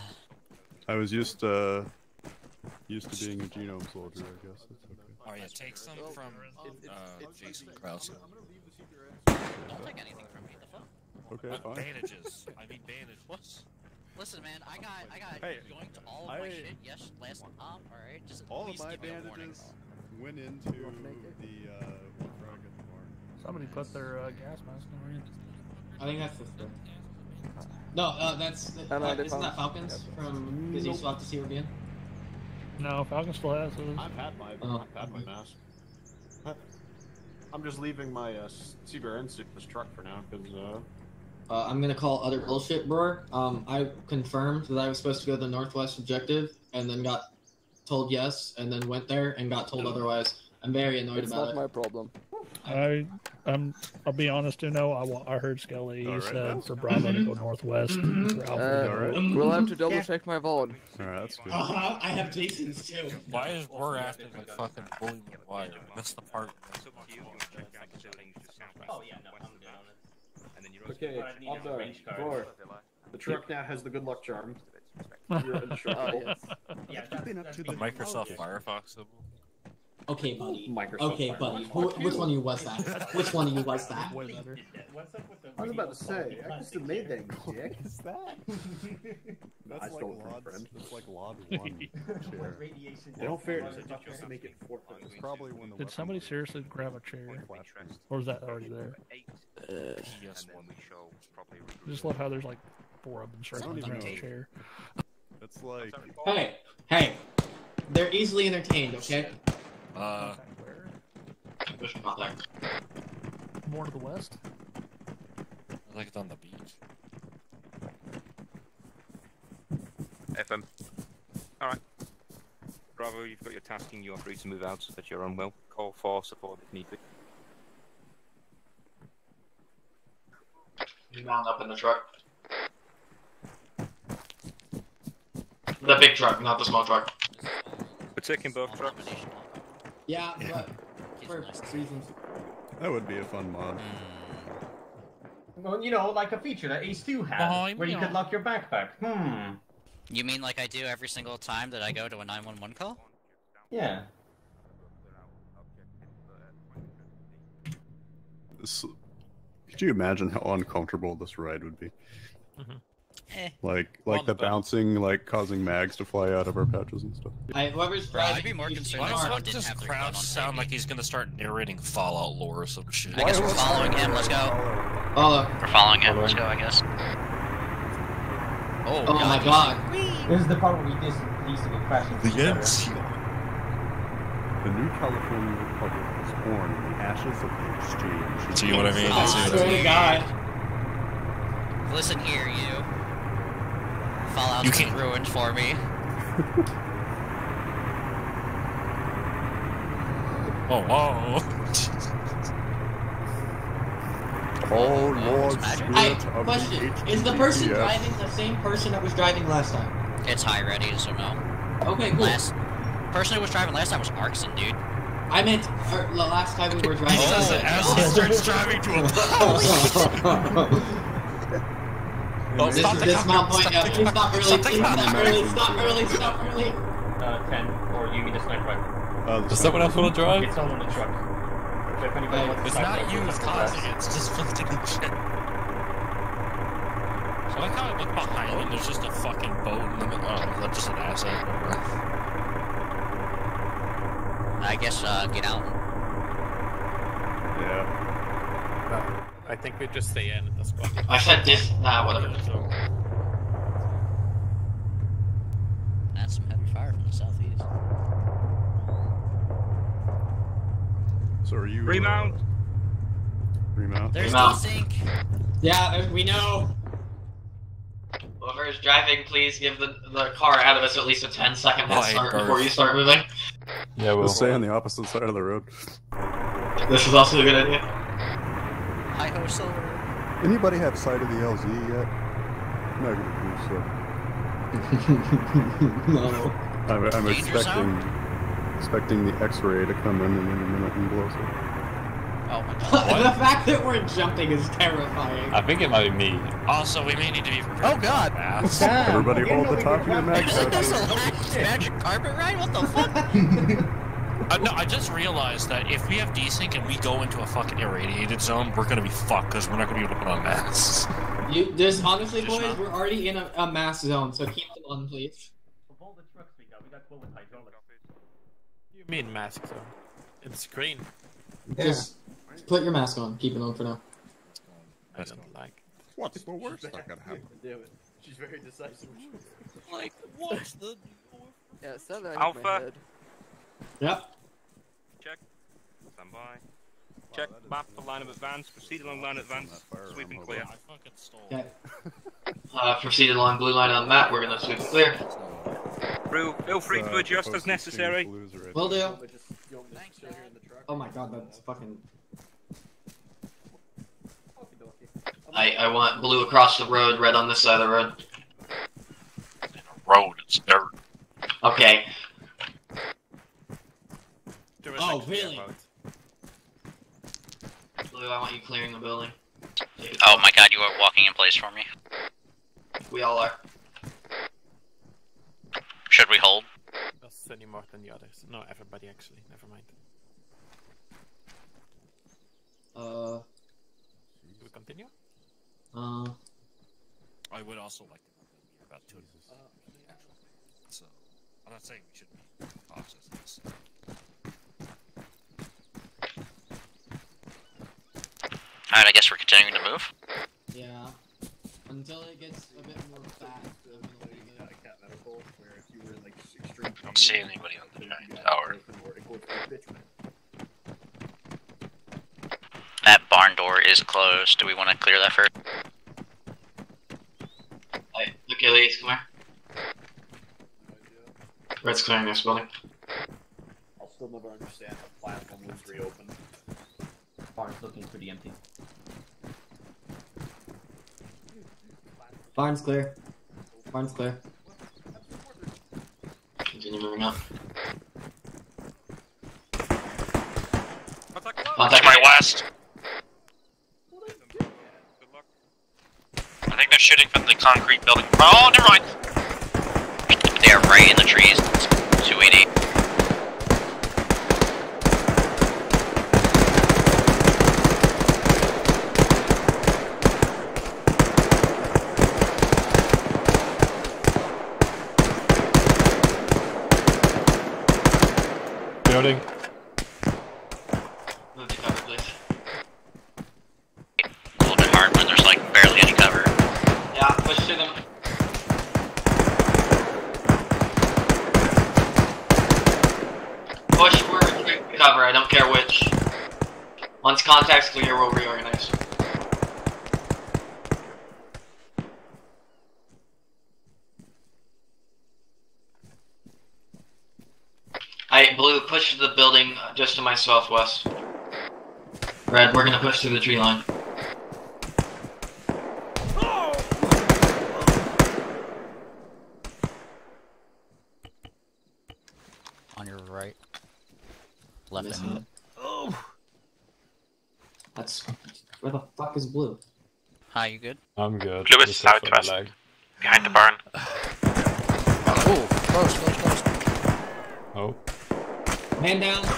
I was used to, uh, used to being a genome soldier, I guess. That's okay. Alright, take some from uh, Jason Krause. Don't take anything from me, the fuck? Okay, fine. Bandages. I mean bandages. Listen, man, I got, I got hey, going to all of my I, shit. Yes, last one. Um, all right, just at all least of my bandages went into the uh, rug in the barn. Somebody put their uh, gas mask over in. I think that's the thing. No, uh, that's the, uh, isn't Falcons? That Falcons from? Because you still have to see her again. No, Falcons still has. It. I've had my, oh. I've had my mask. I'm just leaving my uh, C B R N stick this truck for now because. Uh, Uh, I'm gonna call other bullshit, bro. Um, I confirmed that I was supposed to go to the Northwest objective, and then got told yes, and then went there and got told otherwise. I'm very annoyed it's about it. It's not my problem. I, I'm, I'll be honest, you know, I, I heard Skelly he right, said for Bravo to go Northwest. For Alpha, uh, all right. We'll have to double check my vault. All right, that's good. Uh-huh, I have Jason's too. Why is we're acting like fucking bullying the wire? That's the part. Oh yeah, no, I'm good on it. Okay, Alpha, Gore, the truck now has the good luck charm. You're indestructible. Uh, yeah. yeah, the Microsoft oh, Firefox symbol. Okay, buddy. Microsoft okay, Firefox. buddy. Who, which one of you was that? Which one of you was that? I was about to say, I just made that dick. What is that? That's I like Lod's, that's like Lod's one. Sure. No fair, there's enough to make it four. It's probably when the Did somebody seriously grab a chair? Or is that already there? Uh, yes, one we show probably. Just love how there's like four of them surrounding a chair. That's like. Hey, hey, they're easily entertained, okay? Uh. More to the west. I like it's on the beach. F M. All right. Bravo, you've got your tasking. You are free to move out so that you're on will. Call for support if need be. Mount up in the truck. The big truck, not the small truck. We're taking both trucks. Yeah, but for reasons. That would be a fun mod. Well, you know, like a feature that Ace two had, oh, where you know. could lock your backpack. Hmm. You mean like I do every single time that I go to a nine one one call? Yeah. This... Could you imagine how uncomfortable this ride would be? Mm-hmm. Eh. Like, like the, the bouncing, boat. like causing mags to fly out of our patches and stuff. I, whoever's Bro, I'd be more concerned. Why does, does, does Crouch sound maybe. like he's gonna start narrating Fallout lore or some shit? I guess we're following him. Let's go. Follow. We're following him. Let's go. I guess. Oh, oh my God! This is the part where we just used to get crashing. The The new California Republic was born in the ashes of the exchange. See what I mean? Oh, oh my God! Listen here, you. Fallout's been ruined for me. oh, oh. oh, Lord. I, question, is the person driving the same person that was driving last time? It's high ready, so no. Okay, cool. Last person who was driving last time was Arkson, dude. I meant the last time we were driving. Oh, asshole starts driving to a bus. Oh, this is this mount point now. Please stop early. Please stop early. Stop early. Stop early. Uh, ten or you mean the sniper rifle? Uh, Does someone else want to drive? It's someone in the truck. If anybody uh, wants it's not you that's causing it. It's just fucking shit. So I kind of look behind and there's just a fucking boat in the middle. Oh, that's just an asset. I guess uh, get out. Yeah. I think we just stay in at this point. I said this. Nah, whatever. That's some heavy fire from the southeast. So are you? Remount. Uh, remount. There's remount. D-sync. Yeah, we know. Whoever's driving, please give the the car ahead of us at least a ten second head start before you start moving. Yeah, we'll, we'll stay on the opposite side of the road. This is also a good idea. I hope so. Anybody have sight of the L Z yet? Negative, so. No. I'm, I'm expecting expecting the X-ray to come in in a minute and blow us up. Oh my God! The fact that we're jumping is terrifying. I think it might be me. Also, we may need to be prepared. Oh God! Yeah. Everybody, yeah, hold the top of your neck. Like that's a magic carpet ride. What the fuck? Uh, no, I just realized that if we have desync and we go into a fucking irradiated zone, we're gonna be fucked because we're not gonna be able to put on masks. You, there's honestly, boys, not... we're already in a, a mask zone, so keep them on, please. Of all the trucks we got, we got full of hydraulic. You mean mask zone? It's green. Yeah. Just put your mask on. Keep it on for now. I don't like. What's the worst that could happen? She's very decisive. Like what the? Yeah, it's not that Alpha. Yep. Check. Stand by. Check. Wow, map the line of advance. Proceed along line of advance. Sweep and clear. Okay. uh, proceed along blue line on the map. We're gonna sweep and clear. Real, feel free to adjust as necessary. Will do. Thanks, oh my God, that's fucking. I I want blue across the road, red on this side of the road. Road, it's dirt. Okay. Oh, really? Blue, I want you clearing the building. Oh my God, you are walking in place for me. We all are. Should we hold? Us any more than the others. No, everybody actually. Never mind. Uh... Should we continue? Uh... I would also like to hear about two of these. Uh, so, I'm not saying we shouldn't be officers in this. Alright, I guess we're continuing to move. Yeah. Until it gets a bit more fast. I don't see anybody on the giant tower. That barn door is closed. Do we want to clear that first? Hey, look, Elise, come here. Red's clearing this building. I'll still never understand how platform was reopened. Barn's looking pretty empty. Barn's clear. Barn's clear. Continue moving up. Contact my west. Good luck. I think they're shooting from the concrete building. Oh, never mind. They're right in the trees. two eighty. Reloading. Move to cover, please. A little bit hard when there's like barely any cover. Yeah, push through them. Push where we cover, I don't care which. Once contact's clear, we'll reorganize. I blue, push to the building just to my southwest. Red, we're gonna push through the tree line. Oh. On your right. Left this hand. Oh. That's where the fuck is blue? Hi, you good? I'm good. Blue is southwest. Behind the barn. Oh, close, close, close. Oh. Man down. Oh. Oh.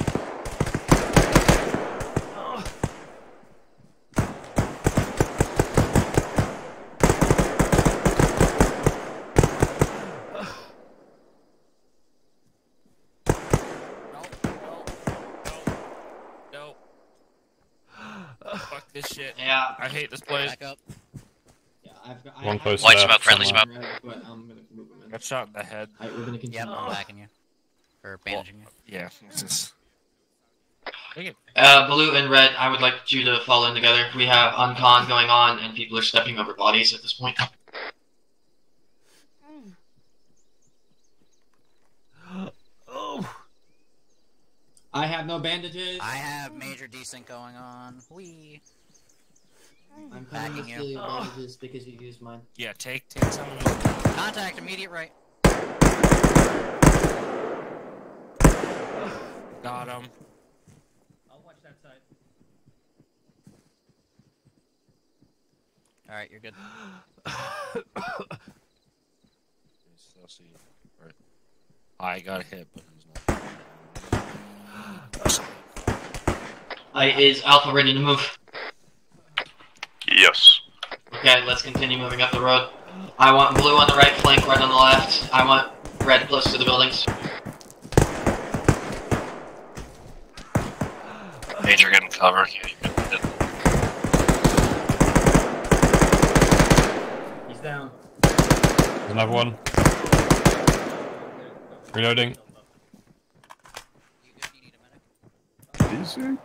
No, no, no, no. Fuck this shit. Yeah. I hate this place. Back up. Yeah, I've got one close. White smoke, friendly smoke. But I'm gonna move him in. Got shot in the head. Alright, we're gonna continue. Yeah, I'm backing you. Or bandaging well, you. Yeah. Just... Uh, blue and red, I would like you to fall in together. We have uncon going on, and people are stepping over bodies at this point. Oh. I have no bandages. I have major desync going on. Wee. I'm backing you. Steal your bandages because you used mine. Yeah, take take some. Contact immediate right. Got him. I'll watch that side. Alright, you're good. I got hit, but it was not. I is Alpha ready to move? Yes. Okay, let's continue moving up the road. I want blue on the right flank, red on the left. I want red close to the buildings. Major getting cover. Yeah, you're good. He's down. There's another one. Reloading. D-sync.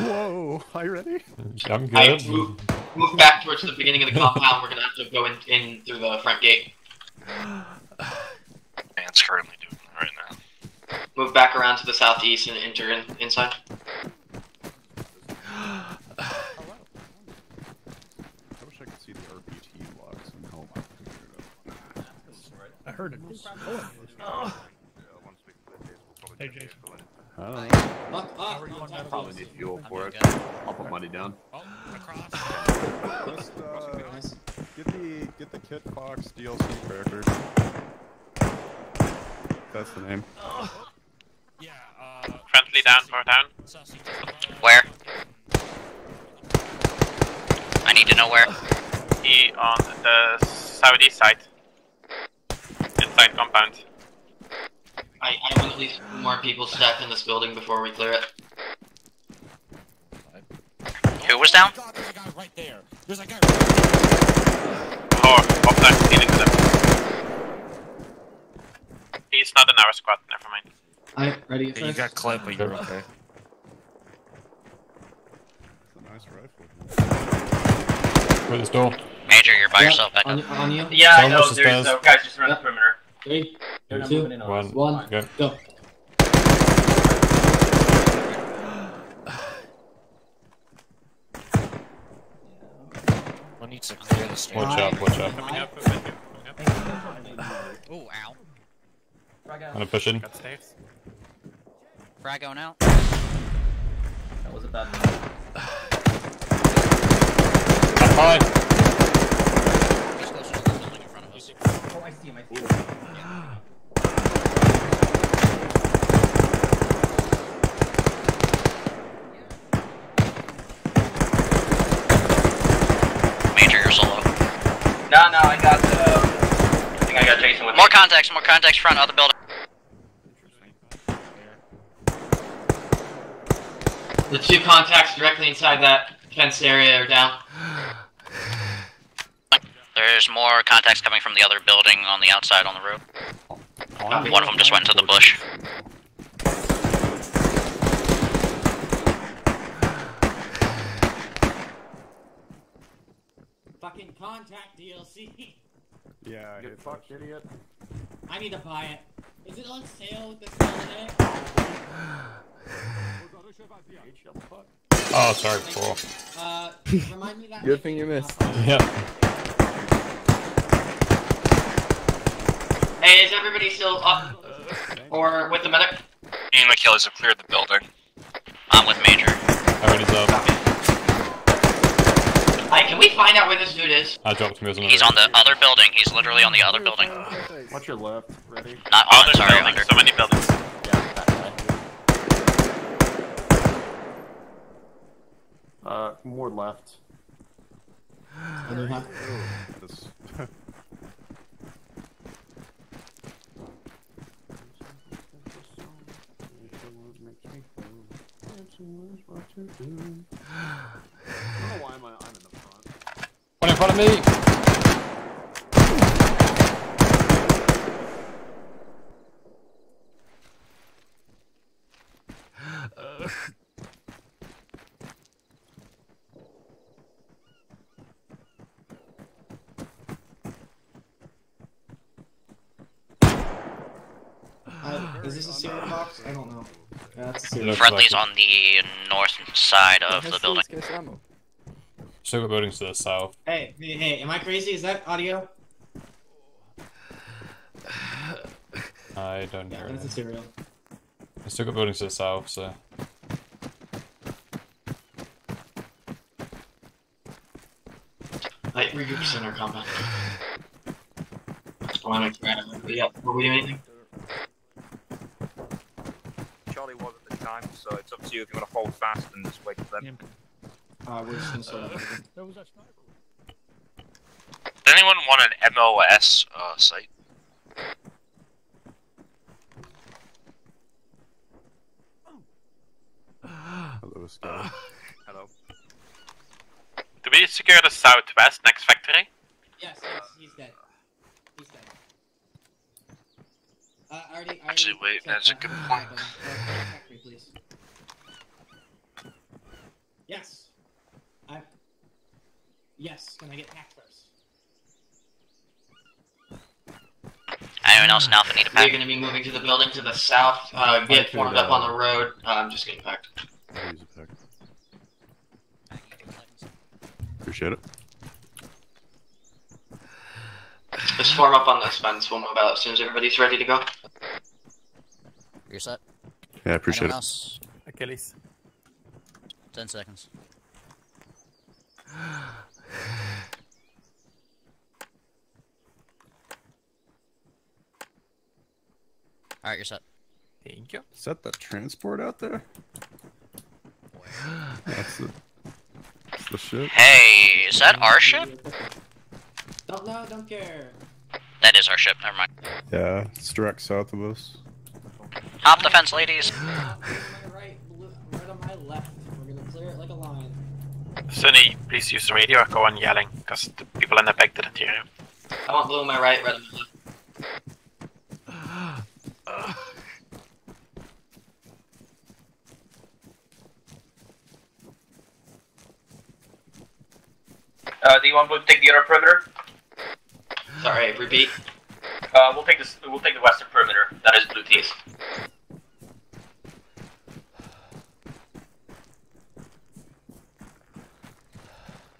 Whoa, are you ready? I'm good. I move, move back towards the beginning of the compound. We're gonna have to go in, in through the front gate. Man's currently doing that right now. Move back around to the southeast and enter in, inside. I wish I could see the R P T log somehow. I heard it. Oh. Hey, Jake. Hi. Up, up. I probably need fuel for it. I'll put money down. Oh, across. Just, uh, get the, get the Kit Fox D L C character. That's the name. Oh. Yeah, uh, friendly down, far down. Where? I need to know where. He on the Saudi side. Inside compound. I, I want at least more people stacked in this building before we clear it. Who was down? Oh, there's a guy right there. There's a guy right there. Oh, up there, healing them. He's not in our squad, never mind. I'm ready. Yeah, you got clip, but you're okay. That's a nice rifle. Through this door. Major, you're by yeah, yourself. Back on, up. On you? Yeah, Someone I know. There's no guys just around the perimeter. Three, two, two in one, one, go. go. One needs to clear the stage. Watch out, watch out. Coming up, coming up. Oh, ow. I'm gonna push in. Frag going out. That was a bad one. Up high! He's closer to the building in front of us. Oh, I see him, I see him. Yeah. Major, you're solo. No, no, I got the... I think I got Jason with me. More contacts, more contacts front, other building. The two contacts directly inside that fenced area are down. There's more contacts coming from the other building on the outside on the roof. On One of them just went into the bush. Fucking contact D L C. Yeah, you fucked idiot. I need to buy it. Is it on sale with the holiday? Oh, sorry, Paul. Uh, remind me that. Good thing you missed. Yep. Hey, is everybody still up? Or with the medic? Me and Michaelis have cleared the building. I'm with Major. Everybody's up. Hey, can we find out where this dude is? I dropped him as well. He's on the other building. He's literally on the other building. Watch your left. Ready? Not on, sorry, building. Under. So many buildings. Yeah, that guy. Uh, more left. I don't know why I'm, I'm in the front. One in front of me! Uh. Uh, is this a secret box? I don't know. That's friendly's on the north side of the building. Secret buildings to the south. Hey, hey, hey, am I crazy? Is that audio? I don't know. Yeah, that's a serial. The secret buildings to the south, so. Like, regroup in our combat. I want to grab everybody up before we do anything. So it's up to you if you want to hold fast and just wait for them. Uh, we're just inside. There was a sniper. Does anyone want an M O S uh, site? Hello, Scott. Hello. Do we secure the southwest next factory? Yes, yes, he's dead. He's dead. Uh, I already, I already Actually, wait, that's that. a good point. Please. Yes. I. Yes. Can I get packed first? Anyone else in Alpha need a pack? We're going to be moving to the building to the south. Uh, get formed up on the road. Uh, I'm just getting packed. Use a pack. Appreciate it. Just form up on this fence. We'll move out as soon as everybody's ready to go. You're set. Yeah, I appreciate Anyone it. Else? Achilles. Ten seconds. Alright, you're set. Thank you. Is that the transport out there? That's the, that's the ship. Hey, is that our ship? Don't know, don't care. That is our ship, never mind. Yeah, it's direct south of us. Hop the fence, ladies. Right on my left. We're gonna clear it like a lion. Sonny, please use the radio or go on yelling, because the people in the back didn't hear you. I want blue on my right, red on my left. Uh, do you want to take the other perimeter? Sorry, repeat. Uh, we'll take this. We'll take the western perimeter. That is blue tees.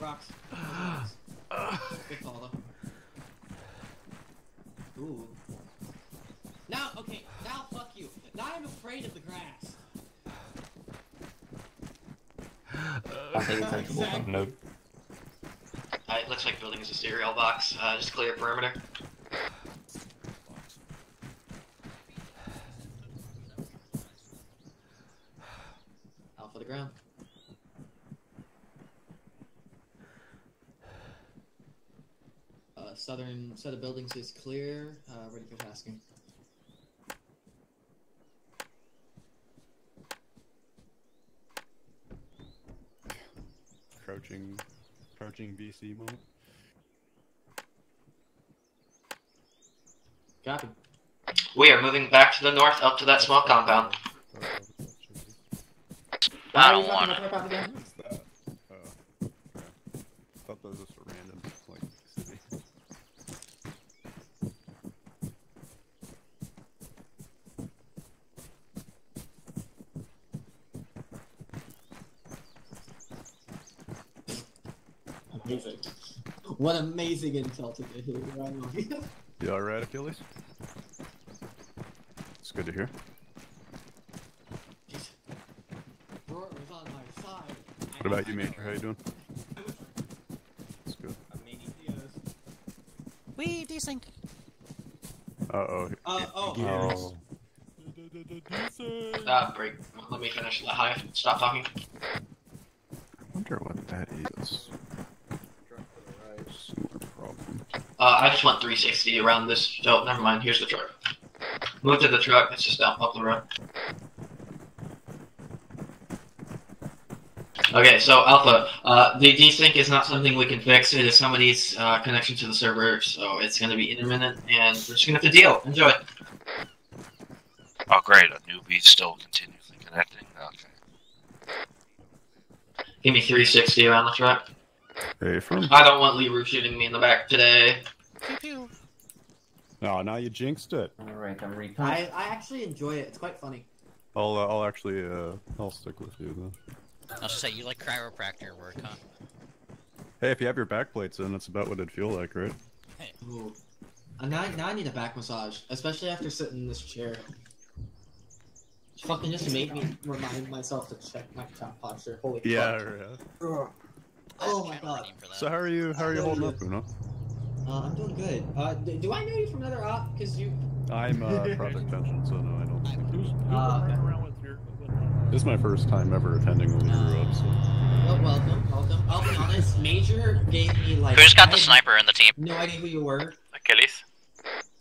Rocks. Good follow. Ooh. Now, okay. Now, fuck you. Now I'm afraid of the grass. I think it's sensible. Nope. Uh, it looks like building is a cereal box. Uh, just clear perimeter. Alpha the ground. Uh, southern set of buildings is clear. Uh, ready for tasking. approaching, approaching V C moment. Copy. We are moving back to the north, up to that small compound. I don't want it. What is that? Oh, okay. I thought that was just a random, like, city. Amazing. What amazing insult to the hill. Right. You alright, Achilles? It's good to hear. What about you, Major? How you doing? It's good. We D-sync. Uh oh. Uh oh. oh. Ah, break. Let me finish the hive. Stop talking. I wonder what that is. Super problem. Uh, I just went three sixty around this. Oh, never mind. Here's the truck. Move to the truck. It's just down up the road. Okay, so Alpha, uh, the desync is not something we can fix. It is somebody's uh, connection to the server, so it's going to be intermittent, and we're just going to have to deal. Enjoy. Oh, great. A newbie still continuously connecting. Okay. Give me three sixty around the track. Where are you from? I don't want Leroux shooting me in the back today. Pew. No, now you jinxed it. All right, I'm re I, I actually enjoy it. It's quite funny. I'll, uh, I'll actually, uh, I'll stick with you, though. I was just saying, you like chiropractor work, huh? Hey, if you have your back plates in, that's about what it'd feel like, right? Hey. Ooh. Now, now I need a back massage, especially after sitting in this chair. Fucking just made me remind myself to check my top posture. Holy yeah, fuck. Yeah, right. Oh my god. So how are you, how are you holding up, Bruno? Uh, I'm doing good. Uh, do I know you from another op? Because you... I'm, uh, Project Tension, so no, I don't think there's... Uh, This is my first time ever attending a Leroux up, so... Well, welcome, welcome. I'll be honest, Major gave me, like... Who's got the sniper in the team? No idea who you were. Achilles.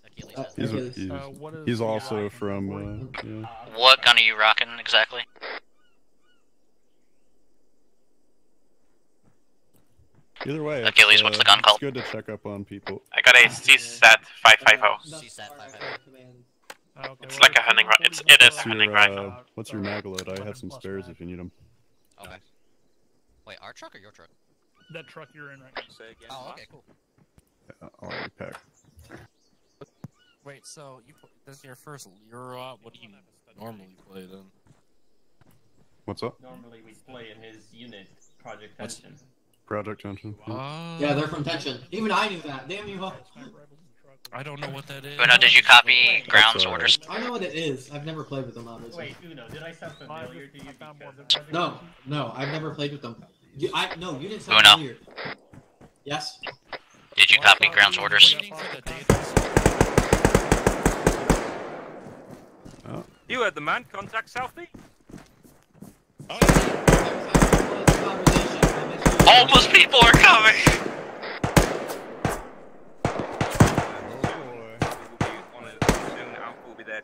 Achilles. Uh, he's Achilles. A, he's, uh, what is he's also from... Uh, yeah. What gun are you rocking, exactly? Either way, Achilles, uh, what's the gun called? It's good to check up on people. I got a C SAT five fifty. C SAT five fifty. Okay, it's like a hunting rifle. It's it is a hunting rifle. Uh, what's your magload? I have some spares if you need them. Okay. Wait, our truck or your truck? That truck you're in right now. Say again. Oh, okay, cool. Yeah, I'll repack. Wait, so you this is your first Leroux? What do you normally play then? What's up? Normally we play in his unit, Project Tension. What's... Project Tension. Yeah. Uh... yeah, they're from Tension. Even I knew that. Damn you all. I don't know what that is. Uno, did you copy grounds orders? I know what it is. I've never played with them, obviously. Wait, Uno, did I sound familiar to you? No, no, I've never played with them. You, I, no, you didn't sound Uno. Familiar. Yes? Did you copy grounds orders? Oh. You heard the man. Contact Southie. Oh. All those people are coming!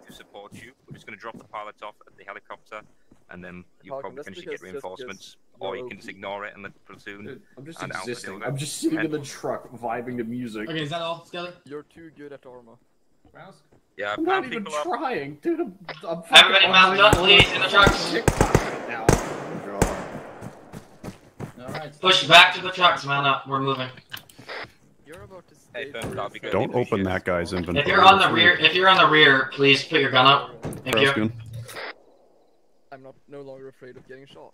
To support you. We're just going to drop the pilots off at the helicopter, and then you'll Park, probably finish to get reinforcements, or you can just ignore it and let the platoon. Dude, I'm just existing. I'm just sitting in the truck, vibing to music. Okay, is that all, Skelly? You're too good at armor. Rouse? Yeah, I'm not even up. Trying, dude. I'm, I'm Everybody mount up, please, in the trucks. Alright. Push back to the trucks, man up. We're moving. You're about to hey, don't open that guy's inventory. If you're on the rear, if you're on the rear, please put your gun up. Thank Press you. Gun. I'm not no longer afraid of getting shot.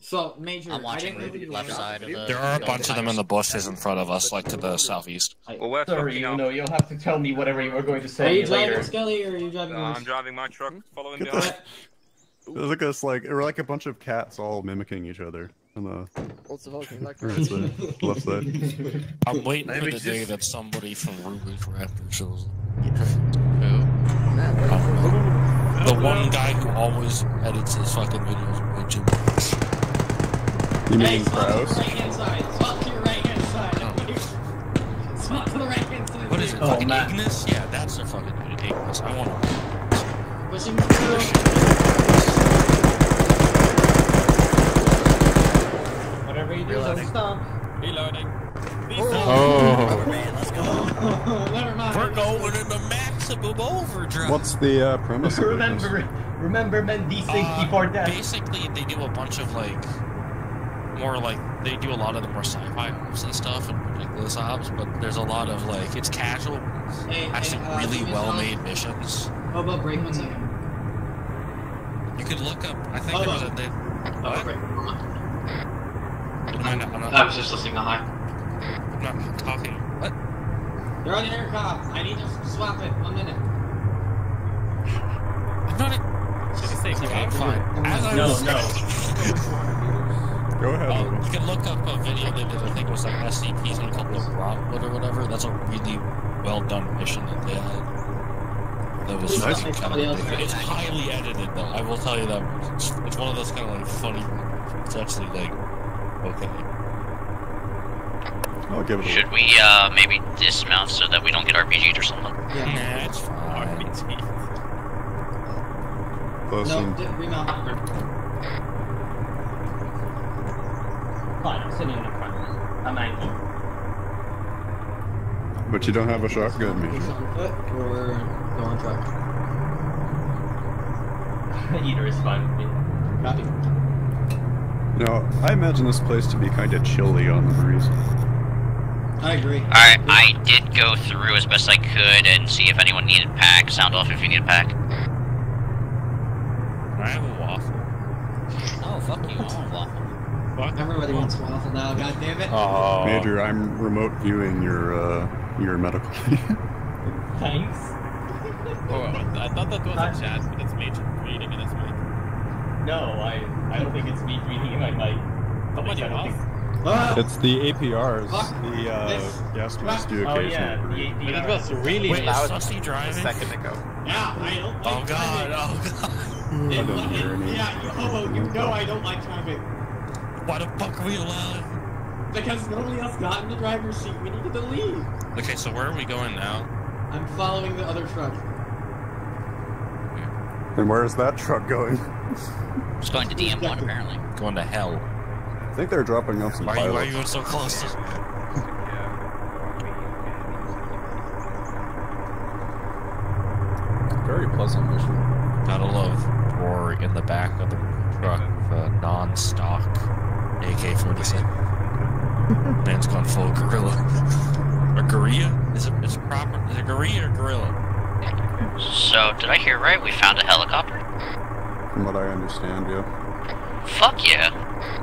So Major, I'm watching I the left side. Of the there are a bunch of them in the bushes in front of us, like to the southeast. Well, we're sorry, you know, you'll have to tell me whatever you were going to say. Are you later. Driving Skelly, or are you driving? Uh, I'm driving my truck, following the. There's like us, like we're like a bunch of cats all mimicking each other. Hello. What's the like right side. Left side. I'm waiting for the day that somebody from Ruby Raptor shows up. Yeah. The one guy who always edits his fucking videos way too much. You mean Kraus? Hey, swap to your right hand side. Swap to your right hand side. Swap to the right hand side. What is it? Oh, fucking Matt. Ignis? Yeah, that's a fucking good Ignis. I want to. Pushing through. Reloading. Reloading. Oh. Man, let's go. We're going into maximum overdrive. What's the uh, premise? remember, remember, men, these things uh, before death. Basically, they do a bunch of like, more like they do a lot of the more sci-fi ops and stuff and ridiculous ops, but there's a lot of like it's casual, hey, actually hey, uh, really well-made missions. How about break one second? You could look up. I think oh, there was a. They, oh, break. I'm not, I'm not, I was just listening to high. I'm not talking. What? They're on aircraft. I need to swap it. One minute. I'm not. A, should I say? I'm fine. As I no, was, no. Go ahead. Um, you can look up a video they did. I think it was like S C Ps and a couple of Rotwood or whatever. That's a really well done mission that they had. That was nice. Kind of, it's highly edited, though. I will tell you that it's, it's one of those kind of like funny. It's actually like okay. I'll give it. Should we uh, maybe dismount so that we don't get R P G'd or something? Yeah, nah, it's fine. R P G. Listen. No, remount. Fine, I'm sitting in the front. I'm angry. But you don't have a shotgun, me. Or. Go on track. Either is fine with me. Copy. No, I imagine this place to be kind of chilly on the breeze. I agree. Alright, I did go through as best I could and see if anyone needed pack. Sound off if you need a pack. I have a waffle. Oh, fuck you, I waffle. Fuck. Everybody what? Wants waffle now, goddammit. Oh. Major, I'm remote viewing your, uh, your medical. Thanks. Oh, I thought that was a chat, but it's Major breathing in his mic. No, I I don't think it's me breathing in my mic. Somebody else? Uh, it's the A P Rs, fuck. The uh, gas masks do occasionally. Oh yeah, the A P Rs. But it was really wait, loud a second ago. Yeah, I don't like oh god, driving. Oh god. I don't hear any. Yeah, you hobo, you know I don't like driving. Why the fuck are we allowed? Because nobody else got in the driver's seat, we needed to leave. Okay, so where are we going now? I'm following the other truck. And where is that truck going? It's going to D M one, apparently. Going to hell. I think they're dropping off some why pilots. Why are you going so close? To... Very pleasant mission. Gotta love roar in the back of the truck with a non-stock A K forty-seven. Man's gone full gorilla. Or gorilla? Is it, is it proper? Is it gorilla or gorilla? So, did I hear right? We found a helicopter? From what I understand, yeah. Fuck yeah!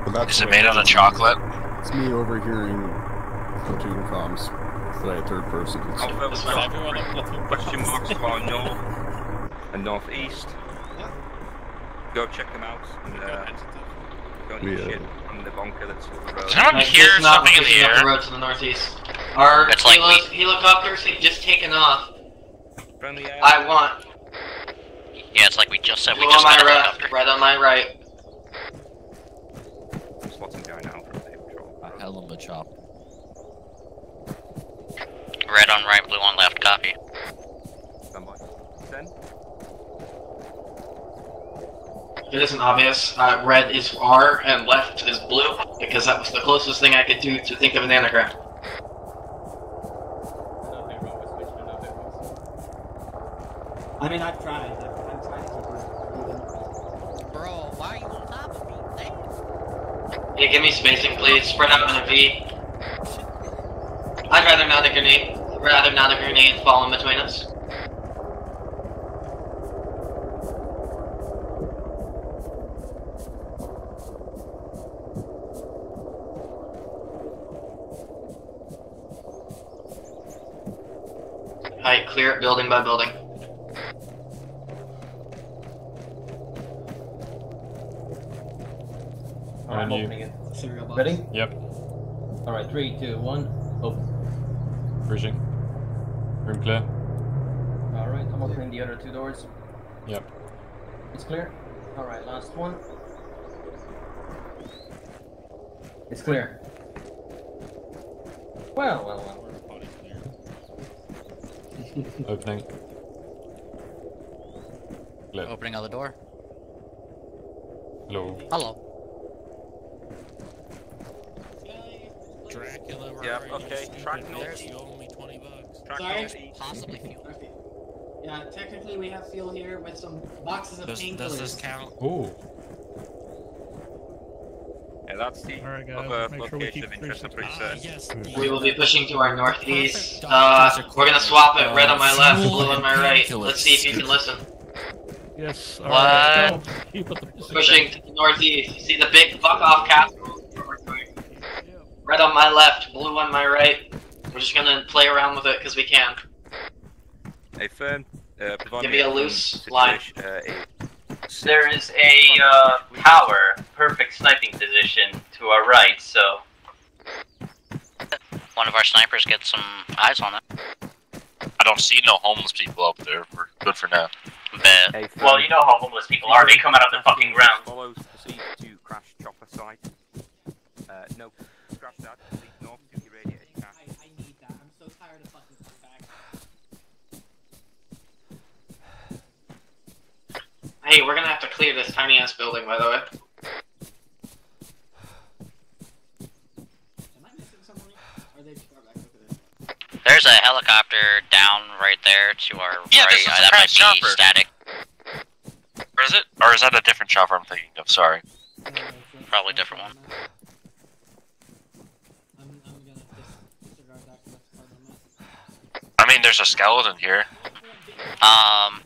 But that's is it made out of chocolate? It's me overhearing platoon comms today, third person. So. Alpha was everyone on platoon question marks around north and northeast. Go check them out. And, uh, don't yeah. Shit on the bunker that's over the road. Does anyone hear something in the air? The road to the northeast. Our that's like heli we helicopters have just taken off. I want. Yeah, it's like we just said. Blue we just on my left, red on my right. I'm spotting guy now from the patrol. A hell of a chop. Red on right, blue on left. Copy. Somebody. Ten. It isn't obvious. Uh, red is R and left is blue because that was the closest thing I could do to think of an anagram. I mean, I've tried. I'm trying to keep it. Bro, why are you on top of me? Thanks. Hey, give me spacing, please. Spread out in a V. I'd rather not a grenade. Rather not a grenade fall in between us. Alright, clear it building by building. I'm you. Opening it. Cereal box. Ready? Yep. Alright, three, two, one, open. Breaching. Room clear. Alright, I'm opening the other two doors. Yep. It's clear? Alright, last one. It's clear. Well, well, well. Opening. Clear. Opening other door. Hello. Hello. Dracula. Yeah. Okay. Tracking only twenty bucks. Sorry. Possibly fuel. Yeah. Technically, we have fuel here with some boxes of painkillers. Does this count? Ooh. Yeah, that's the right, other make location sure of interest of research. Yes, we will be pushing to our northeast. Uh, we're gonna swap it. Red on my left, blue on my right. Let's see if you can listen. Yes. All right, let's go. Keep up the pushing to the northeast. You see the big fuck-off castle? Red on my left, blue on my right. We're just gonna play around with it because we can. A firm. Uh, Give me a loose line. Uh, there is a uh, tower, perfect sniping position to our right, so one of our snipers gets some eyes on it. I don't see no homeless people up there. We're good for now. Hey, well, you know how homeless people are. They come out of their fucking ground. Follows proceed to crash chopper site. Uh, no, scratch that. Leave north to the radiator. I, I need that. I'm so tired of fucking back. Hey, we're gonna have to clear this tiny ass building, by the way. Am I missing someone? Are they far back over there? There's a helicopter down right there to our yeah, right. This is uh, that might chopper. Be static. Or is it? Or is that a different chopper I'm thinking of? Sorry. No, probably a different one. I'm, I'm gonna disregard that because that's part of the I mean, there's a skeleton here. Um.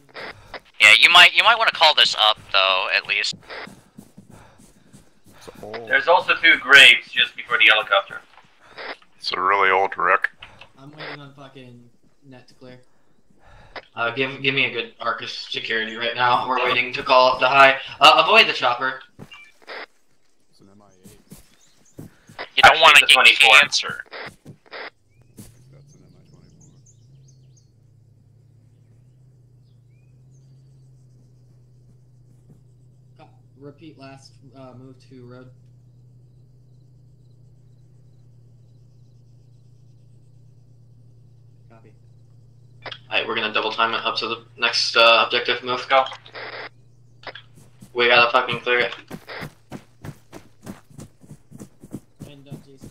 Yeah, you might you might want to call this up though, at least. There's also two graves just before the helicopter. It's a really old wreck. I'm waiting on fucking net to clear. Uh, give give me a good Arcus security right now. We're waiting to call up the high. Uh, avoid the chopper. It's an M I eight. You don't want to get cancer. That's an M I twenty-four. Repeat last uh, move to road. Copy. Alright, we're gonna double time it up to the next uh, objective move. Go. We gotta fucking clear it. And, uh, Jason.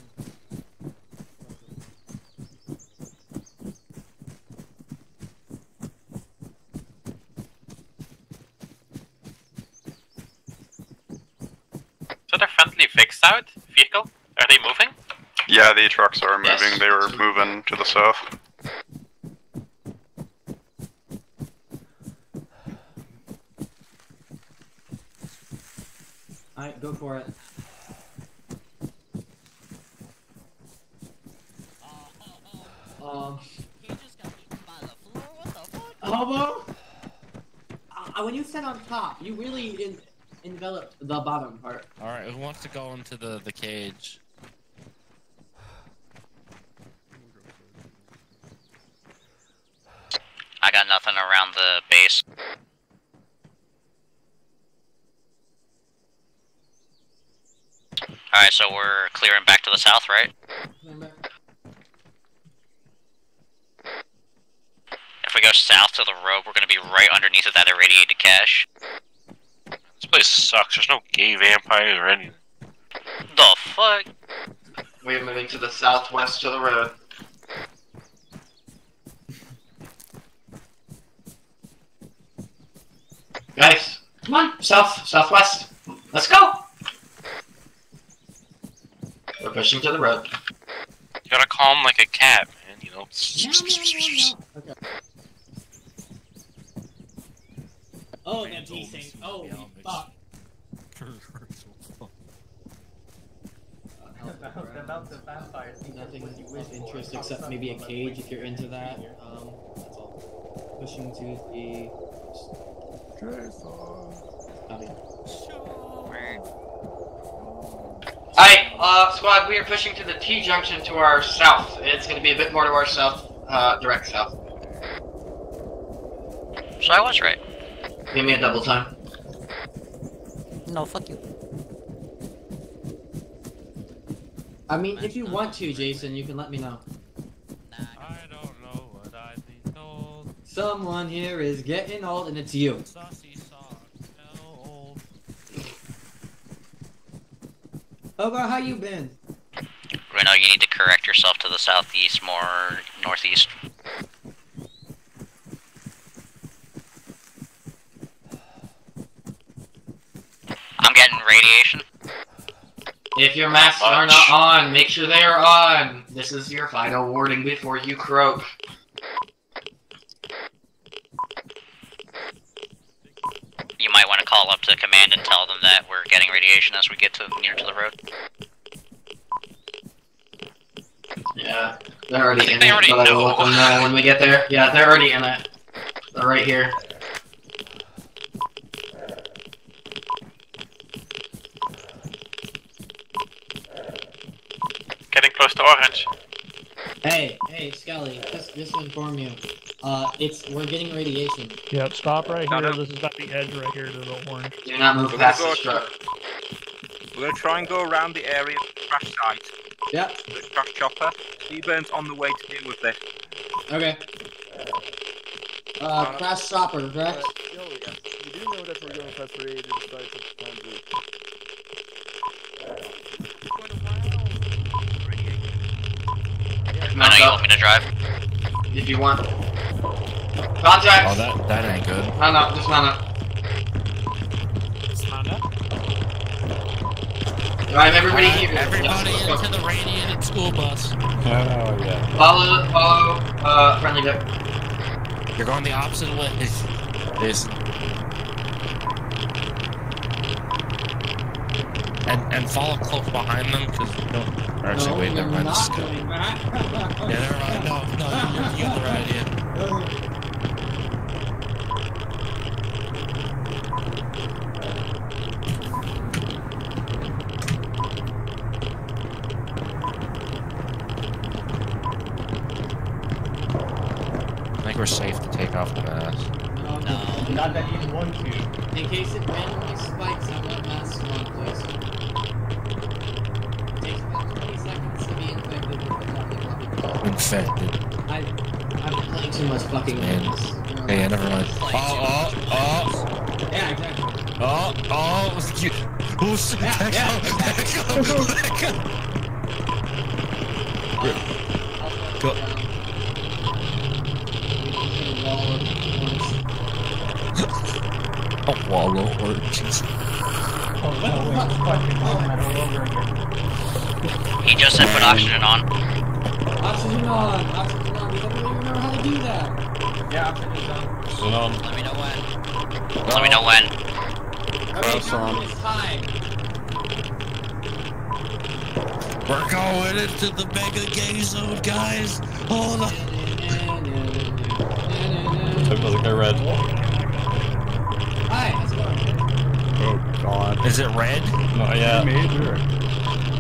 So the friendly V I X out vehicle? Are they moving? Yeah, the trucks are moving. Yes. They were moving to the south. Alright, go for it. Um. He just got eaten by the floor. What the fuck? Hobo? Uh, when you said on top, you really in enveloped the bottom part. Alright, who wants to go into the, the cage? I got nothing around the base. Alright, so we're clearing back to the south, right? If we go south to the road, we're gonna be right underneath of that irradiated cache. This place sucks, there's no gay vampires or anything. The fuck? We're moving to the southwest to the road. Guys, come on, south, southwest. Let's go! We're pushing to the road. You gotta calm like a cat, man, you know. Yeah, yeah, yeah, yeah. Okay. Oh, that D-sync. Oh, fuck. About, about the vampires. Nothing with interest except maybe a cage if you're into that. Um, that's all. Pushing to the... Copy. Alright, uh, squad, we are pushing to the T-junction to our south. It's going to be a bit more to our south, uh, direct south. So I was right. Give me a double time. No, fuck you. I mean, if you want to, Jason, you can let me know. I don't know what I've been told. Someone here is getting old, and it's you. Over, how you been? Right now, you need to correct yourself to the southeast, more northeast. I'm getting radiation. If your masks oh, are not on, make sure they are on. This is your final warning before you croak. You might want to call up to command and tell them that we're getting radiation as we get to near to the road. Yeah, they're already in it, already but know. I will let them know when we get there. Yeah, they're already in it. They're right here. Getting close to Orange. Hey, hey, Scully, just, just to inform you, uh, it's, we're getting radiation. Yep, stop right here, this is about the edge right here to the orange. Do not move past this truck. We're gonna try and go around the area of the crash site. Yep. The crash chopper. Seaburn's on the way to deal with this. Okay. Uh, uh crash chopper, correct? Uh, no, yeah. You do know that we're going past the radiation site at the time of the... I know you want me to drive. If you want. Contact! Oh, that, that ain't good. No, no, just mount up. Just mount up? Drive everybody right, here. Everybody yes, into the radiated school bus. Oh, yeah. Follow, follow, uh, friendly dip. You're going the opposite way. Jason. And, and follow close behind them, because we don't... Actually, no, wait, never mind. This is good. Yeah, never mind. No, no, you, you have the right idea. I think we're safe to take off the mask. No, no, no. Not that you want to. In case it randomly spikes, I want masks on, please. Infected. I, I've been playing too much fucking games. Um, hey, yeah, never mind. Oh, oh, oh! Yeah, exactly. Oh, oh, it was cute. Who's back up? Back up! Back up! Go. A wall of oranges. Oh, no, wait, fucking hell. He just said put oxygen on. Oxygen on! Oxygen on! We don't really remember how to do that! Yeah, oxygen's on. So on. Let me know when. Let me know when. Okay, now it's time. We're going into the mega gay zone, guys! Hold on! Took the guy red. Hi, how's it going? Oh, God. Is it red? Not yet. Major.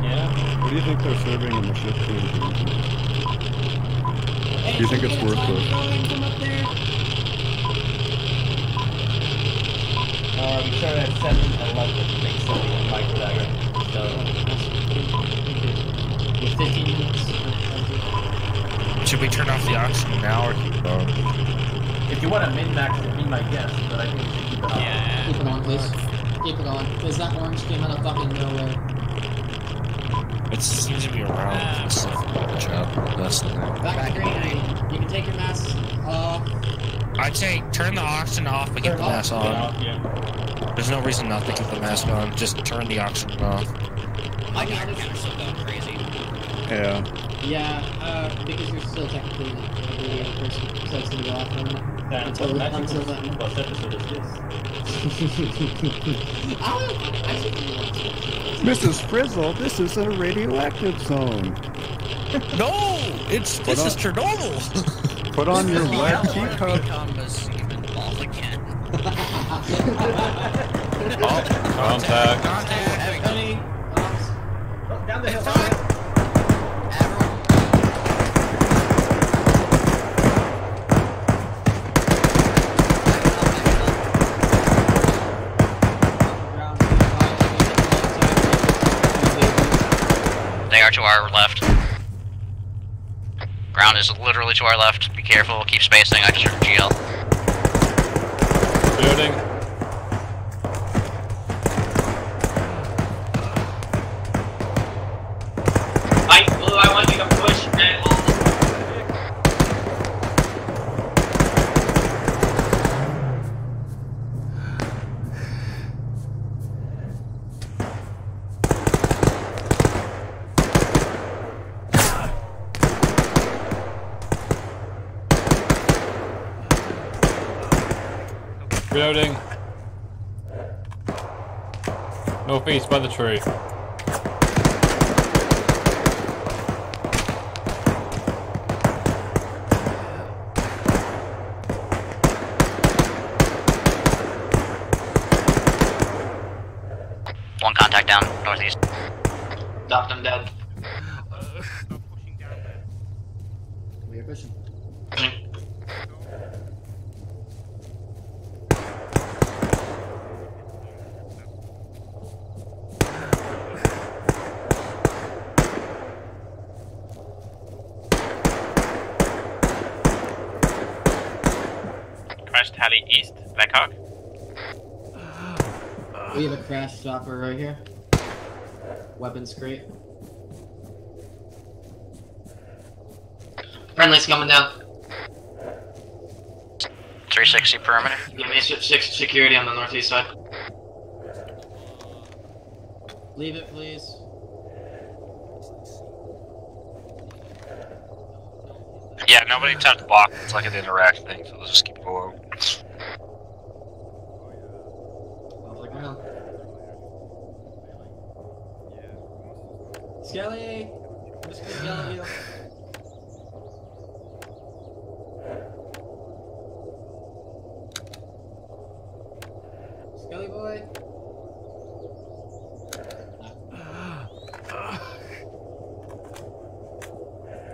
Yeah? What do you think they're serving in the shift team? Do you think it's worth it? Um, started at seven eleven, makes something in Mike Dagger. So, with fifteen minutes. Should we turn off the oxygen now or keep it on? If you want a min-max, it'd be my guess, but I think we should keep it on. Yeah. Keep it on, please. Keep it on. Because that orange came out of fucking nowhere. It seems to be around. Yeah. It's like a job. That's the thing. Back green, I, you can take your mask off. I'd say turn the oxygen off, but get the mask on. Off, yeah. There's no reason not to keep the mask on. Just turn the oxygen off. My guys are still going crazy. Yeah. Yeah, uh, because you're still technically the other person, so it's gonna go off on it. That's what magical school episode is this. I should do that. Missus Frizzle, this is a radioactive zone. No, it's put this on, is Chernobyl. Put on your wet teacup. Contact. Contact. Everybody. Oh, down the hill. To our left. Ground is literally to our left. Be careful, keep spacing. I just heard G L. Building. I, Blue, I want you to Reloading. Northeast by the tree. One contact down, northeast. Knocked him dead. We are pushing. Tally East, Black Hawk. We have a crash stopper right here. Weapons crate. Friendly's coming down. three sixty perimeter. Give me six security on the northeast side. Leave it, please. Yeah, nobody touched the block. It's like an interaction thing, so let's just keep going. Skelly! I'm just gonna yell at you. Skelly boy!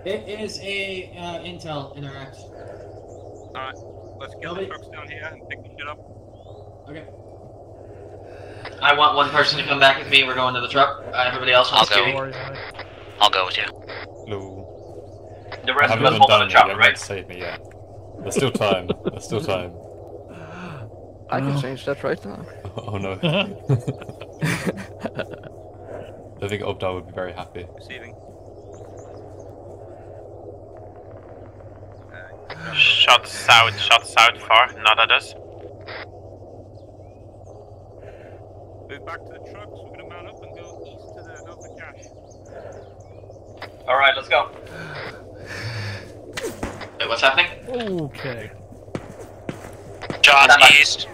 It is a uh, intel interaction. Alright, let's get Nobody. the trucks down here and pick the shit up. Okay. I want one person to come back with me. We're going to the truck. Uh, everybody else wants to go. I'll go with you. No. The rest of us hold on the chopper, right? Save me, yeah. There's still time. There's still time. I can change that right now. Oh no. I think Obdar would be very happy. Receiving. Shot south, shot south far, not at us. Move back to the trucks, we're gonna mount up and go east to the north of cache. Alright, let's go. Wait, what's happening? Okay. Shot east.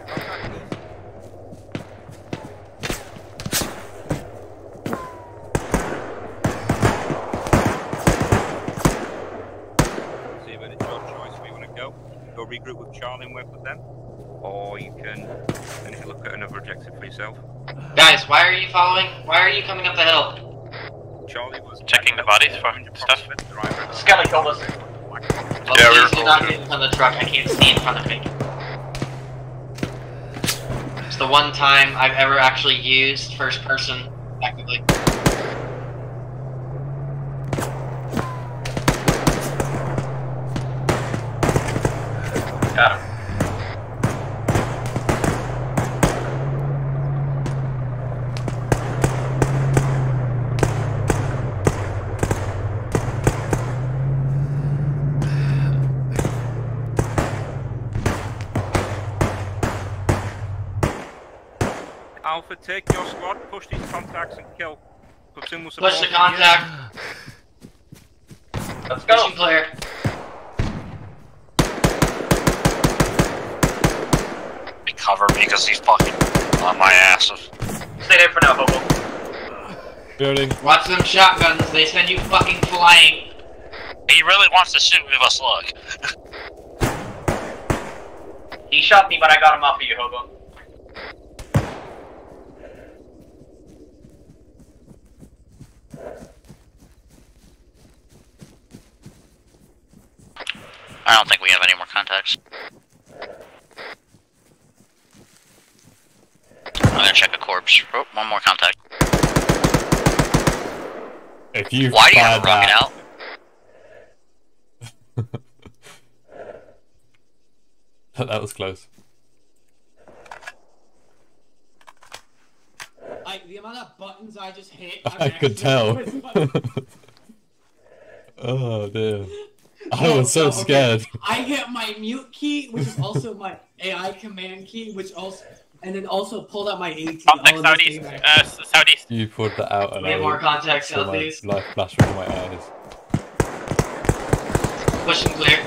Regroup with Charlie and work with them, or you can finish a look at another objective for yourself. Guys, why are you following? Why are you coming up the hill? Charlie was checking the bodies for stuff. Skelly told us. Well, yeah, please do not get in front of the truck. I can't see in front of me. It's the one time I've ever actually used first person actively. Got him. Alpha, take your squad, push these contacts and kill. Platoon will support. Push the contact. Let's go, player. Cover me because he's fucking on my ass. Stay there for now, Bobo. Building. Watch them shotguns, they send you fucking flying. He really wants to shoot me with a slug. He shot me, but I got him off of you, Hobo. I don't think we have any more contacts. I'm gonna check a corpse. Oh, one more contact. If you Why do you have a rocket out? That was close. I, the amount of buttons I just hit. I'm I could tell. Oh dear. I no, was so no, okay. scared. I hit my mute key, which is also my A I command key, which also. And then also pulled out my eighteen. Contact southeast. Uh, southeast. You pulled that out, and we I more contacts southeast. Life flashed from my eyes. Push and clear.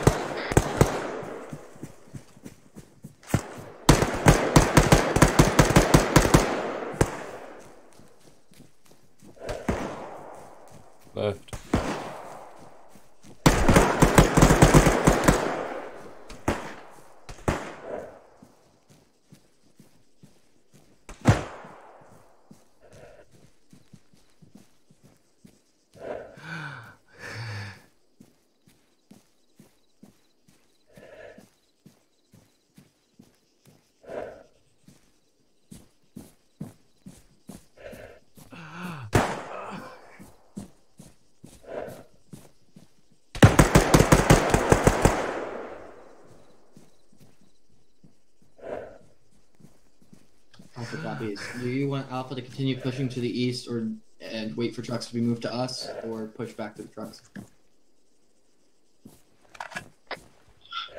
the copy is. Do you want Alpha to continue pushing to the east or and wait for trucks to be moved to us, or push back to the trucks?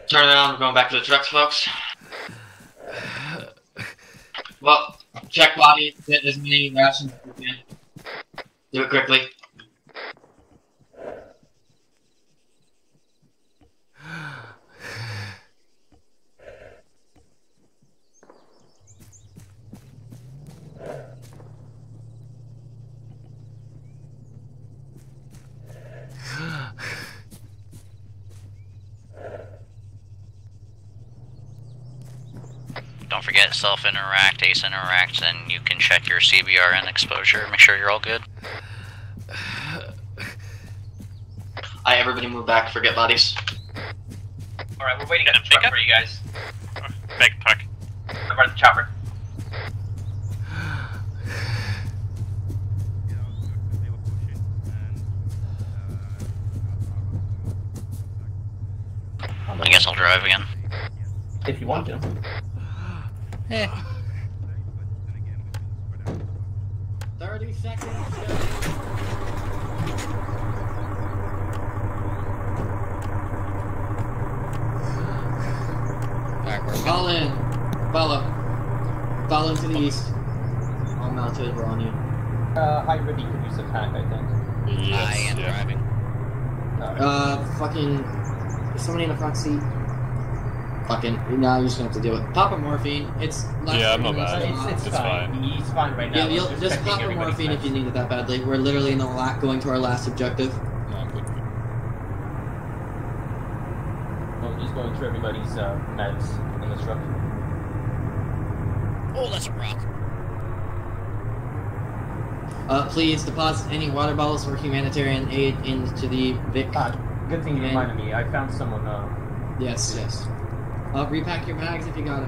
Turn it on, we're going back to the trucks, folks. Well, check bodies, get as many rations as we can. Do it quickly. Don't forget self-interact, ace interacts, and you can check your C B R N exposure. Make sure you're all good. Alright, everybody move back, forget bodies. Alright, we're waiting on a pickup for you guys. Big truck. Over the chopper. I guess I'll drive again. If you want to. Eh. Thirty seconds. Alright, we're call in. Follow. Follow to the east. All mounted, we're on you. Uh hi Ribby, could use a pack, I think. Yes. I am yeah. driving. Right. Uh fucking is somebody in the front seat? Fucking, now you're just gonna have to deal with it. Pop a morphine, it's less Yeah, I'm not bad. It's, it's, it's fine. fine. He's fine right now. Yeah, you'll, just, just pop a morphine back. If you need it that badly. We're literally in the lack going to our last objective. No, I'm good. Well, just going through everybody's uh, meds in this truck. Oh, that's a rock. Uh, please deposit any water bottles or humanitarian aid into the V I C. Ah, good thing you reminded me. I found someone, uh... Yes, yes. Uh, repack your bags if you got it.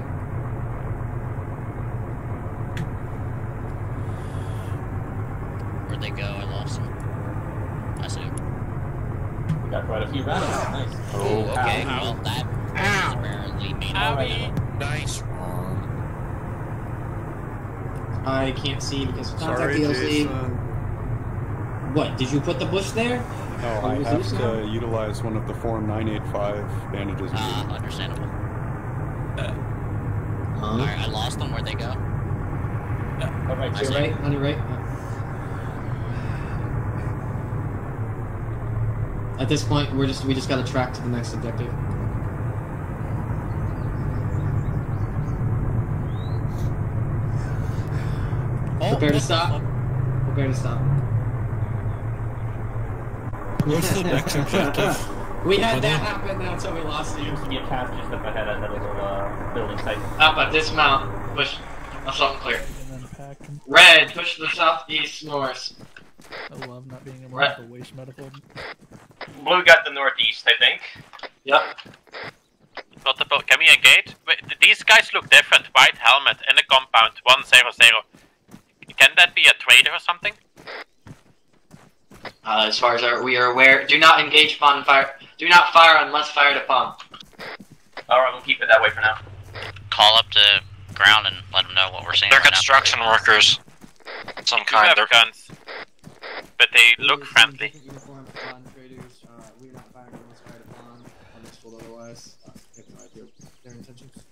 Where'd they go? I lost them. I see them. We got quite a few bags. Nice. Oh, okay. Ow. Well, that Ow. apparently means right. Nice. I can't see because contact Sorry, D L C. Jason. What? Did you put the bush there? No, oh, I have to now? utilize one of the Form nine eighty-five bandages. Ah, uh, understandable. Uh, huh? Alright, I lost them. Where'd they go? Uh, All right, to your right, on your right. Uh, at this point, we're just we just gotta track to the next objective. Oh, prepare to stop. Up. Prepare to stop. Where's the next objective? We had that happen, that's how we lost it. Seems to be a path just up ahead of that little uh, building site. Up at this mount, push assault clear. Red, push the southeast north. I love not being able to waste medical. Blue got the northeast, I think. Yep. What about, can we engage? Wait, these guys look different. White helmet in a compound, one zero zero. Can that be a trader or something? Uh, as far as our, we are aware, do not engage upon fire. Do not fire unless fired upon. Alright, we'll keep it that way for now. Call up to ground and let them know what we're seeing. They're right construction now. workers. Some they kind. They're guns. But they we look friendly. Uniform upon traders. Uh, we are not firing unless fired upon. Unless otherwise. Uh, we have no idea their intentions.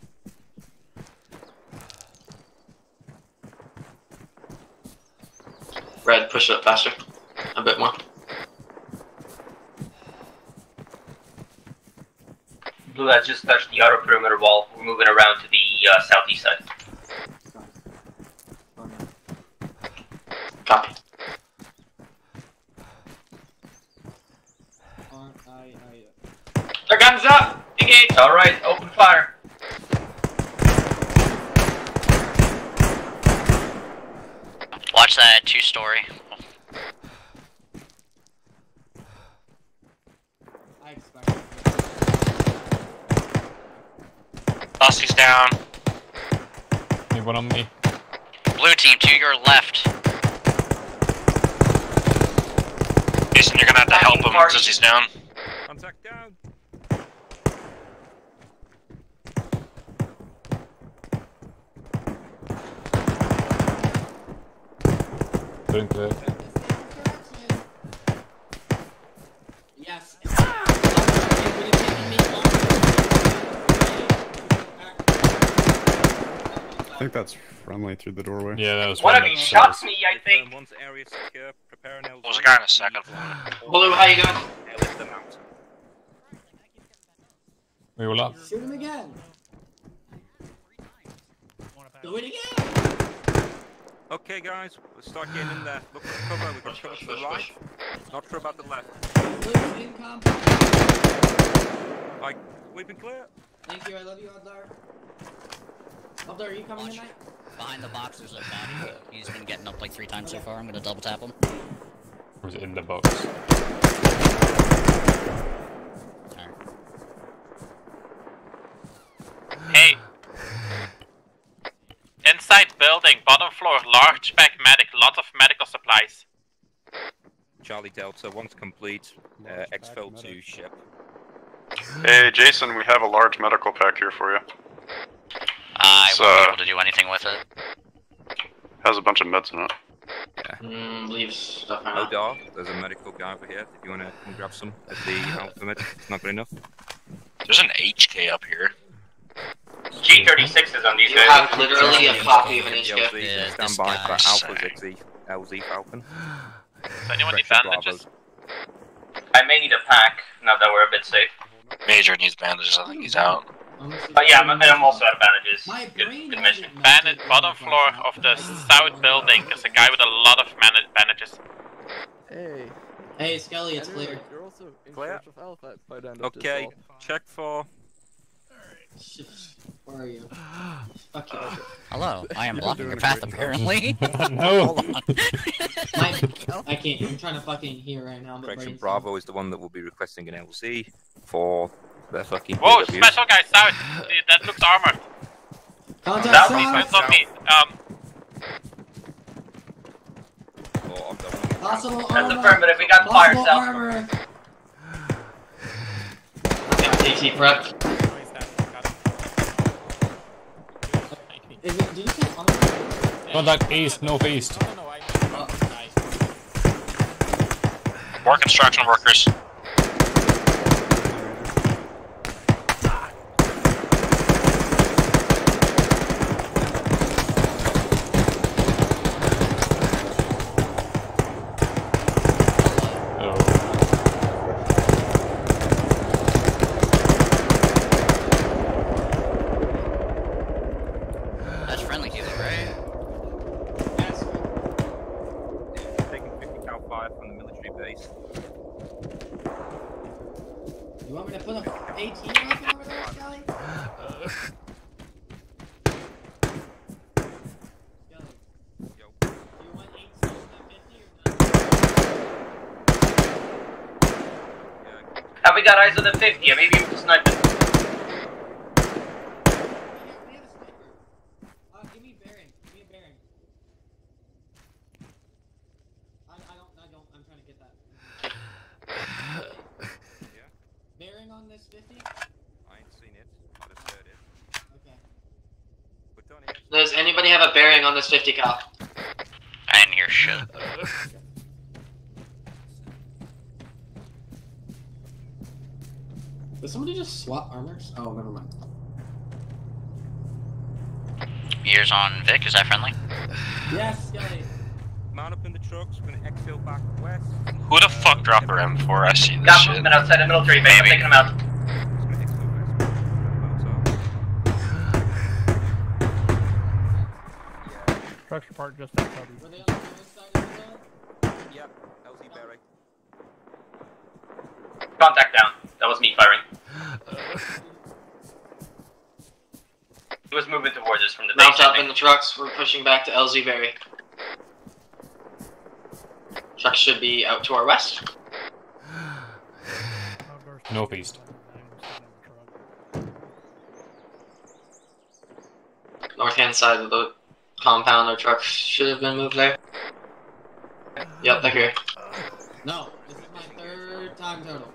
Red, push it up faster. A bit more. Blue has just touched the outer perimeter wall. We're moving around to the uh, southeast side. Copy. Their guns up! Engage! Alright, open fire. Watch that two-story. Bussy's down. Need one on me. Blue team to your left. Jason, you're gonna have to help him because he's down. I'm tucked down. Drink there. Yes. I think that's friendly through the doorway. Yeah, that was one of you shot me, I think. Once area secure, prepare an L Z. There's a guy in a second floor. Blue, how you doing? Yeah, with the mountain. We will up. Shoot him again. Do it again. Okay, guys, we'll start getting in there. Look for the cover. We've got cover to the right. Not sure about the left. Like, we've been clear. Thank you. I love you, Adlar. Adlar, are you coming Watch. tonight? Behind the box, there's a body. He's been getting up like three times so far. I'm gonna double tap him. He's in the box. Hey! Inside building, bottom floor, large pack medic, lot of medical supplies. Charlie Delta, one's complete, uh, exfil to ship. Hey Jason, we have a large medical pack here for you. Uh, I so, won't be able to do anything with it. Has a bunch of meds in it. Yeah. Mm, leave stuff out. Odar, there's a medical guy over here, if you want to come grab some at the Alpha med, it's not good enough. There's an H K up here. G thirty-six is on these guys. You have literally a copy of an H K. Yeah, stand by for Alpha X Z, L Z Falcon. Does anyone need bandages? I may need a pack, now that we're a bit safe. Major needs bandages, I think he's out. But yeah, I'm, I'm also out of bandages. Good, good mission. Bandit, bottom floor of the south building. There's a guy with a lot of bandages. Hey. Hey, Skelly, it's clear. You're also in search of Alpha by the end of this. Okay, check for... Where are you? Fuck you. Uh, Hello, I am blocking your path apparently. No! Hold on. My, I can't, I'm trying to fucking hear right now. Correction, Bravo is the one that will be requesting an L C for their fucking Whoa, P Ws. Special guy, south! That looks armored. Contact south! South, south. Me. Um... Oh, Possible That's armor! That's affirmative, we got fire south. Armor. M T T prep. Is it, do you say on Contact east, northeast. Oh. More construction workers. Eyes on the fifty, yeah, maybe we can snipe it. We have a sniper. Uh, give me Baron. Give me a Baron. I, I don't, I don't, I'm trying to get that. Yeah. Baron on this fifty? I ain't seen it, but I've heard it. Okay. Does anybody have a bearing on this fifty cal? I didn't hear shit. Did somebody just swap armors? Oh, never mind. Ears on Vic, is that friendly? Yes, Skelly. Mount up in the trucks, we're gonna exfil back west. Who the fuck dropped her M four? I see this Got shit. Got outside the military base, I'm taking him out. Structure part just outside. Were they on the other side as well? Yep, L Z Berry. Contact down. That was me firing. He was moving towards us from the base. Up in the trucks. We're pushing back to L Z Berry. Trucks should be out to our west. Northeast. North hand side of the compound. Our trucks should have been moved there. Yep, they're here. No, this is my third time total.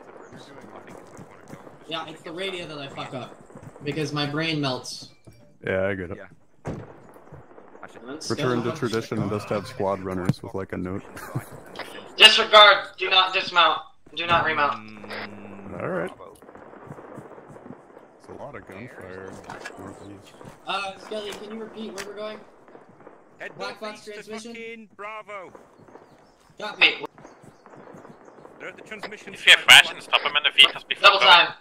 Yeah, it's the radio that I fuck up because my brain melts. Yeah, I get it. Yeah. Return to tradition and just have squad runners with like a note. Disregard. Do not dismount. Do not remount. Mm, all right. It's a lot of gunfire. Uh, Skelly, can you repeat where we're going? Head Black Fox transmission. Bravo. Got me. They're at the transmission. If you have rations, stop them in the vehicles before. Double time.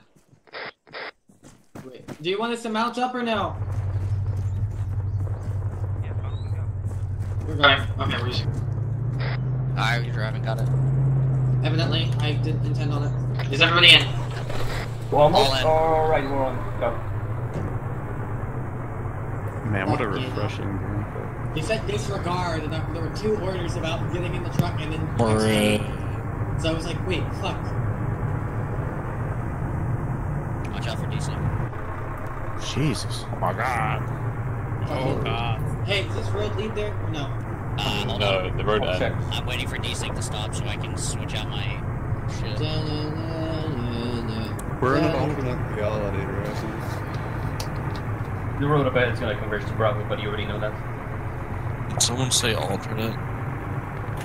Wait, do you want us to mount up or no? Yeah, go. We're going. Okay, we're just... I was driving, got it. Evidently, I didn't intend on it. Is everybody in? We're almost. All in. All right, we're on. Go. Man, what a refreshing game. He said disregard, and I, there were two orders about getting in the truck and then. Right. So I was like, wait, fuck. Watch out for D-sync. Jesus. Oh my god. Oh god. Hey, does this road lead there or no? Uh, hold no, on. The road ends. I'm waiting for D-Sync to stop so I can switch out my shit. We're in an alternate reality, right? The road up ahead is going to converge to Bravo, but you already know that. Did someone say alternate? Alright,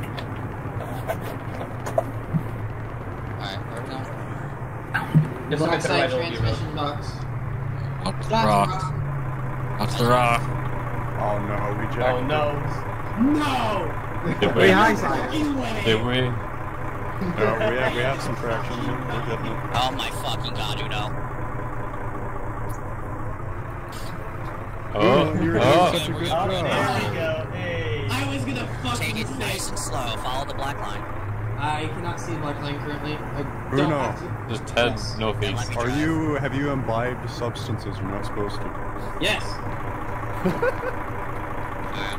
where are we going? Black side transmission box. Up the rock. Up the rock. Oh no, we jacked. Oh no. No! Did we? Did we? No, we have, we have some traction. We're getting it. Oh my fucking god, Udo. Oh, you're oh. Such a good job. There we go. Hey. I was gonna fucking take it nice and slow. Follow the black line. I cannot see the black line currently. I don't have to. Just head yes. Northeast. Are you, have you imbibed substances you're not supposed to? Yes!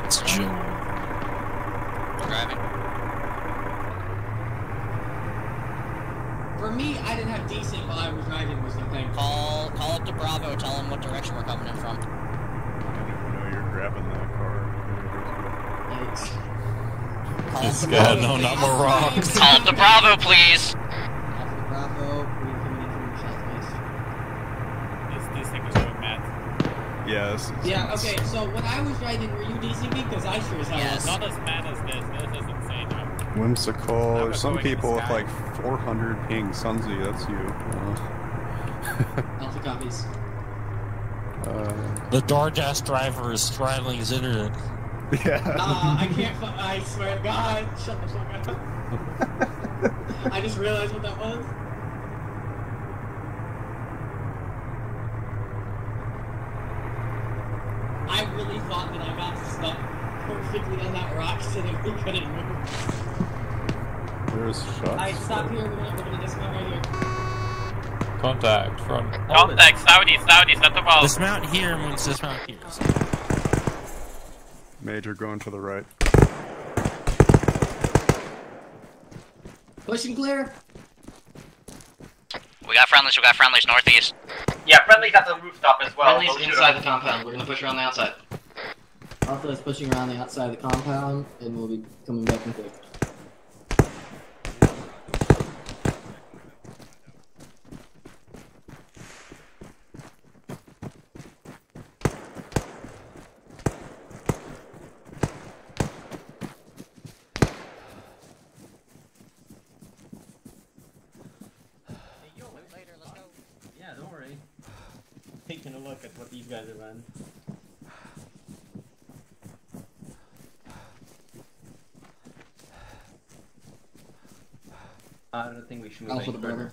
It's a joke. I'm driving. For me, I didn't have decent while I was driving was the thing. Call, call up to Bravo, tell them what direction we're coming in from. I didn't know you're grabbing that car. Yikes. This guy, no, not more rocks. Call up to Bravo, please! Yes. Yeah, okay, so when I was driving, were you D C B? Because I sure as hell yes. was. Not as mad as this. This is insane. Right? Whimsical. There's some people with like four hundred ping. Sunzi, that's you. Uh. Alpha copies. Uh, the DoorDash driver is straddling his internet. Yeah. Nah, I can't. Fu I swear to God. Shut the fuck up. I just realized what that was. I really thought that I got stuck perfectly on that rock so that we couldn't move. There's shots. Alright, stop here. We're going to dismount right here. Contact from... Contact, Saudi, Saudi, set the ball. Dismount here means dismount here. Major going to the right. Push and clear. We got friendlies, we got friendlies, northeast. Yeah, friendly's at the rooftop as well. Friendly's we'll inside the compound. We're gonna push around the outside. Alpha is pushing around the outside of the compound, and we'll be coming back and quick. Guys are running. I don't think we should move any further.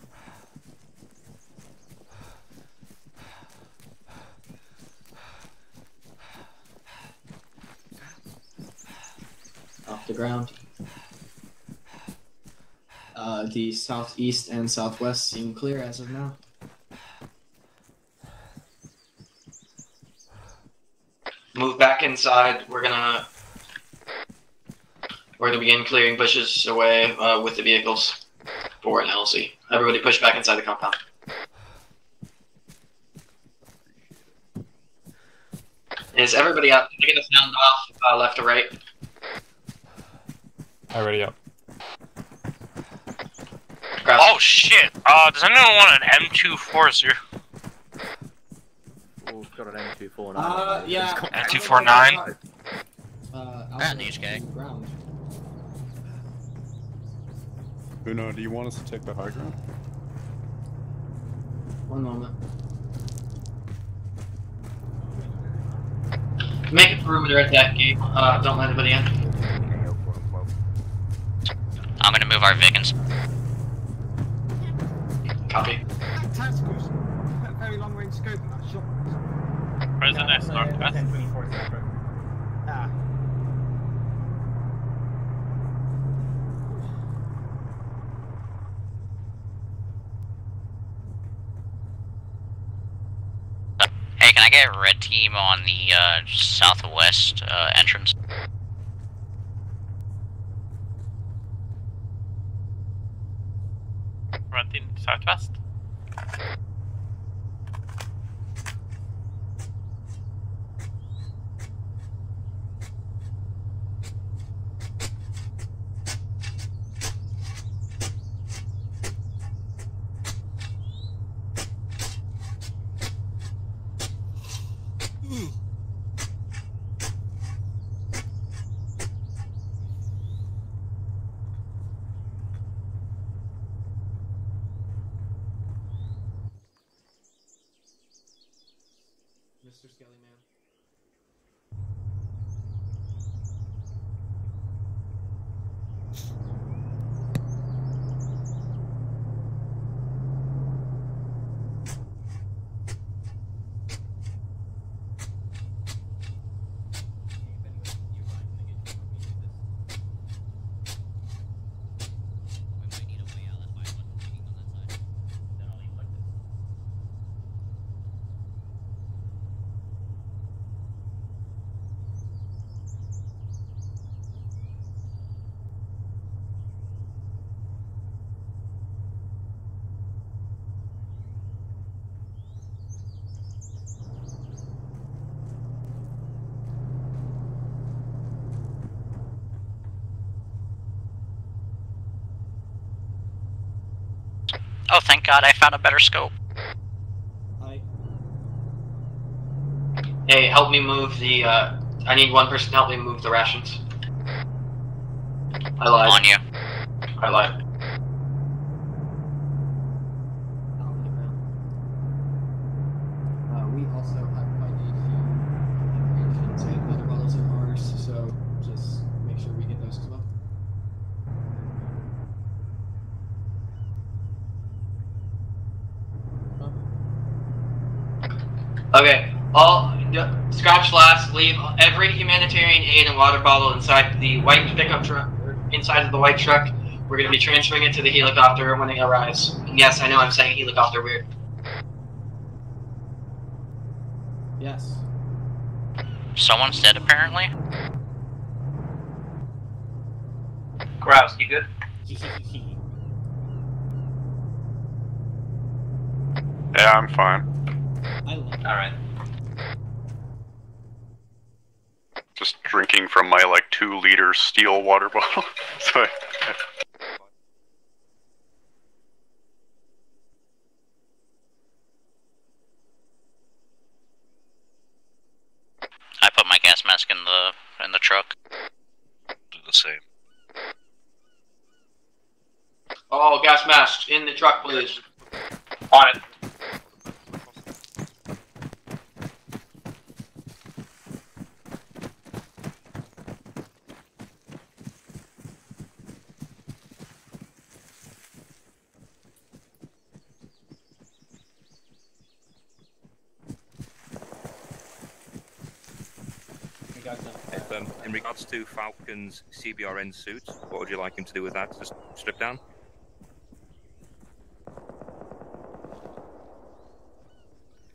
Off the ground. Uh, the southeast and southwest seem clear as of now. Move back inside. We're gonna we're gonna begin clearing bushes away uh, with the vehicles for an L C. Everybody, push back inside the compound. Is everybody up? Can I get a sound off uh, left to right? Already up. Grab. Oh shit! Uh, does anyone want an M two forty? Got an M two forty-nine. Uh, yeah. M two forty-nine. And H K. Uno, do you want us to take the high ground? One moment. Make a perimeter at that gate. Uh, don't let anybody in. I'm gonna move our Vegans. Copy. That very long range scope in that shot. President S. Northwest. Ah. Hey, can I get a red team on the uh, southwest uh, entrance? Red team southwest. Oh, thank God, I found a better scope. Hi. Hey, help me move the, uh, I need one person to help me move the rations. I lied. On you. I lied. Okay, all, scratch last, leave every humanitarian aid and water bottle inside the white pickup truck, inside of the white truck. We're going to be transferring it to the helicopter when it arrives. And yes, I know I'm saying helicopter weird. Yes. Someone's dead apparently. Grouse, you good? Yeah, I'm fine. Alright. Just drinking from my, like, two liter steel water bottle. So I, I... I put my gas mask in the in the truck. Do the same. Oh, gas mask in the truck, please. On it. In regards to Falcon's C B R N suit, what would you like him to do with that? Just strip down?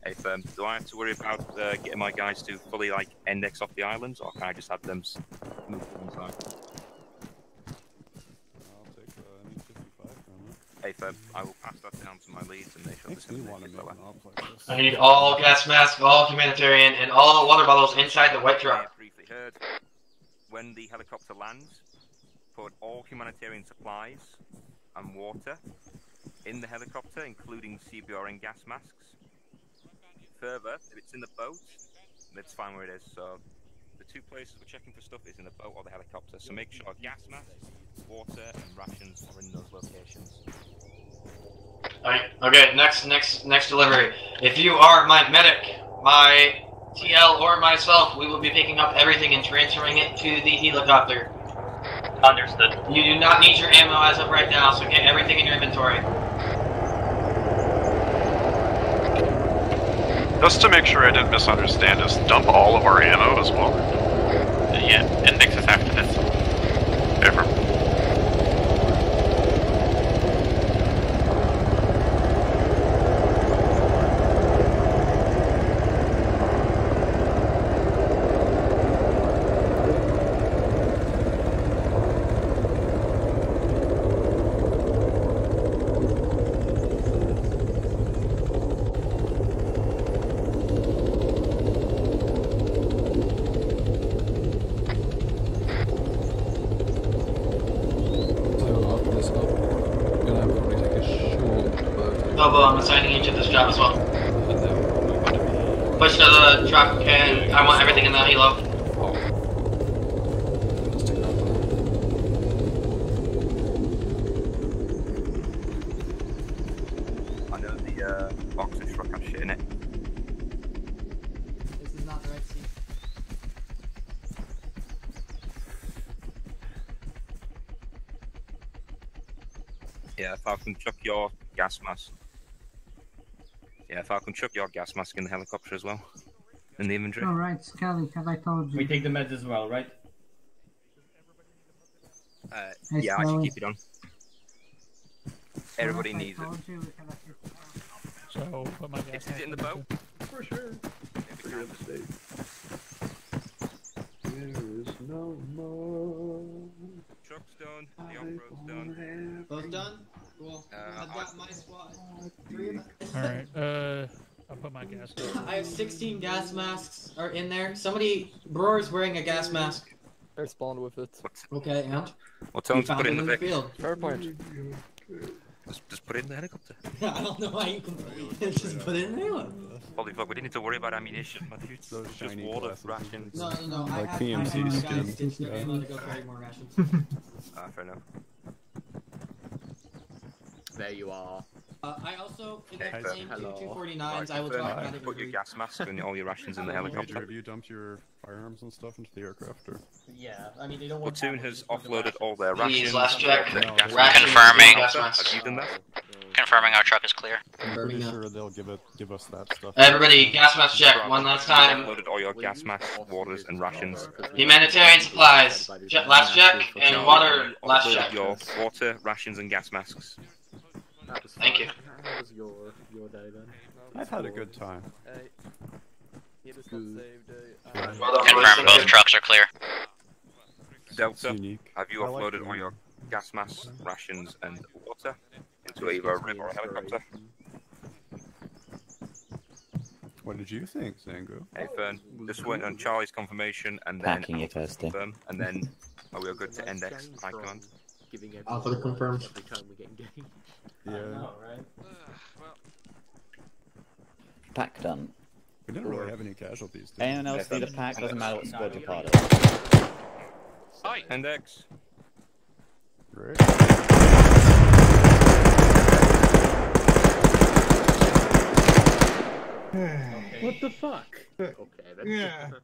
Hey, firm, do I have to worry about uh, getting my guys to fully, like, index off the islands, or can I just have them move to one side? I'll take uh, M fifty-five from it. Hey, firm, I will pass that down to my leads and they shall listen to me. I need all gas masks, all humanitarian, and all water bottles inside the white truck. Heard when the helicopter lands, put all humanitarian supplies and water in the helicopter, including C B R N gas masks. Further, if it's in the boat, that's fine where it is, so The two places we're checking for stuff is in the boat or the helicopter, so make sure gas masks, water and rations are in those locations. Alright, okay, next next next delivery. If you are my medic, my T L or myself, we will be picking up everything and transferring it to the helicopter. Understood. You do not need your ammo as of right now, so get everything in your inventory. Just to make sure I didn't misunderstand us, dump all of our ammo as well. Yeah, index is after this. Different. Falcon, chuck your gas mask. Yeah, Falcon, chuck your gas mask in the helicopter as well. In the inventory. Alright, Scully, have I told you? We take the meds as well, right? Uh, hey, yeah, Scully. I should keep it on. Everybody well, needs it. You, so, put my gas is it in the boat? For sure. There is no more. Truck's done, the off-road's done. Both done? Cool. Uh, I've got I... my squad. Alright, uh, I'll put my gas down. I have sixteen gas masks are in there. Somebody, Brewer's wearing a gas mask. They're spawned with it. Okay, and? Well, tell him to put it in, in the, the field. PowerPoint. Just, just put it in the helicopter. I don't know why you can just put it in there. Holy fuck, we didn't need to worry about ammunition, my dude. So just water, glasses. Rations. No, no, no, I like have P M C skin. Guys, yeah. To go carry more rations. Ah, fair enough. There you are. Uh, I also, in the same M two forty-nines, I will talk about it. Put your gas mask and all your rations in the helicopter. Have you dumped your firearms and stuff into the aircraft? Or? Yeah, I mean, they don't want Platoon has offloaded all their rations. Please, last check. Confirming. Have you done that? Confirming our truck is clear. I'm pretty sure they'll give it, give us that stuff. Everybody, gas mask check one last time. Offloaded all your gas masks, waters, and rations. Humanitarian supplies. Last check and water. Last check. Your water, rations, and gas masks. Thank you. How was your, your day then? I've had a good time. Confirm both trucks are clear. Delta, have you offloaded all your gas masks, rations, and water into either a river or a helicopter? What did you think, Zango? Hey Fern, just went on Charlie's confirmation and then confirm, and then are we all good to end X high command? Alpha to confirm. Every time we get engaged. Yeah. I know, right? Pack done. We didn't really have any casualties. Anyone else need a pack? Doesn't matter what squad you're part of. Hi. Index. Great. Okay. What the fuck? Okay. That's yeah.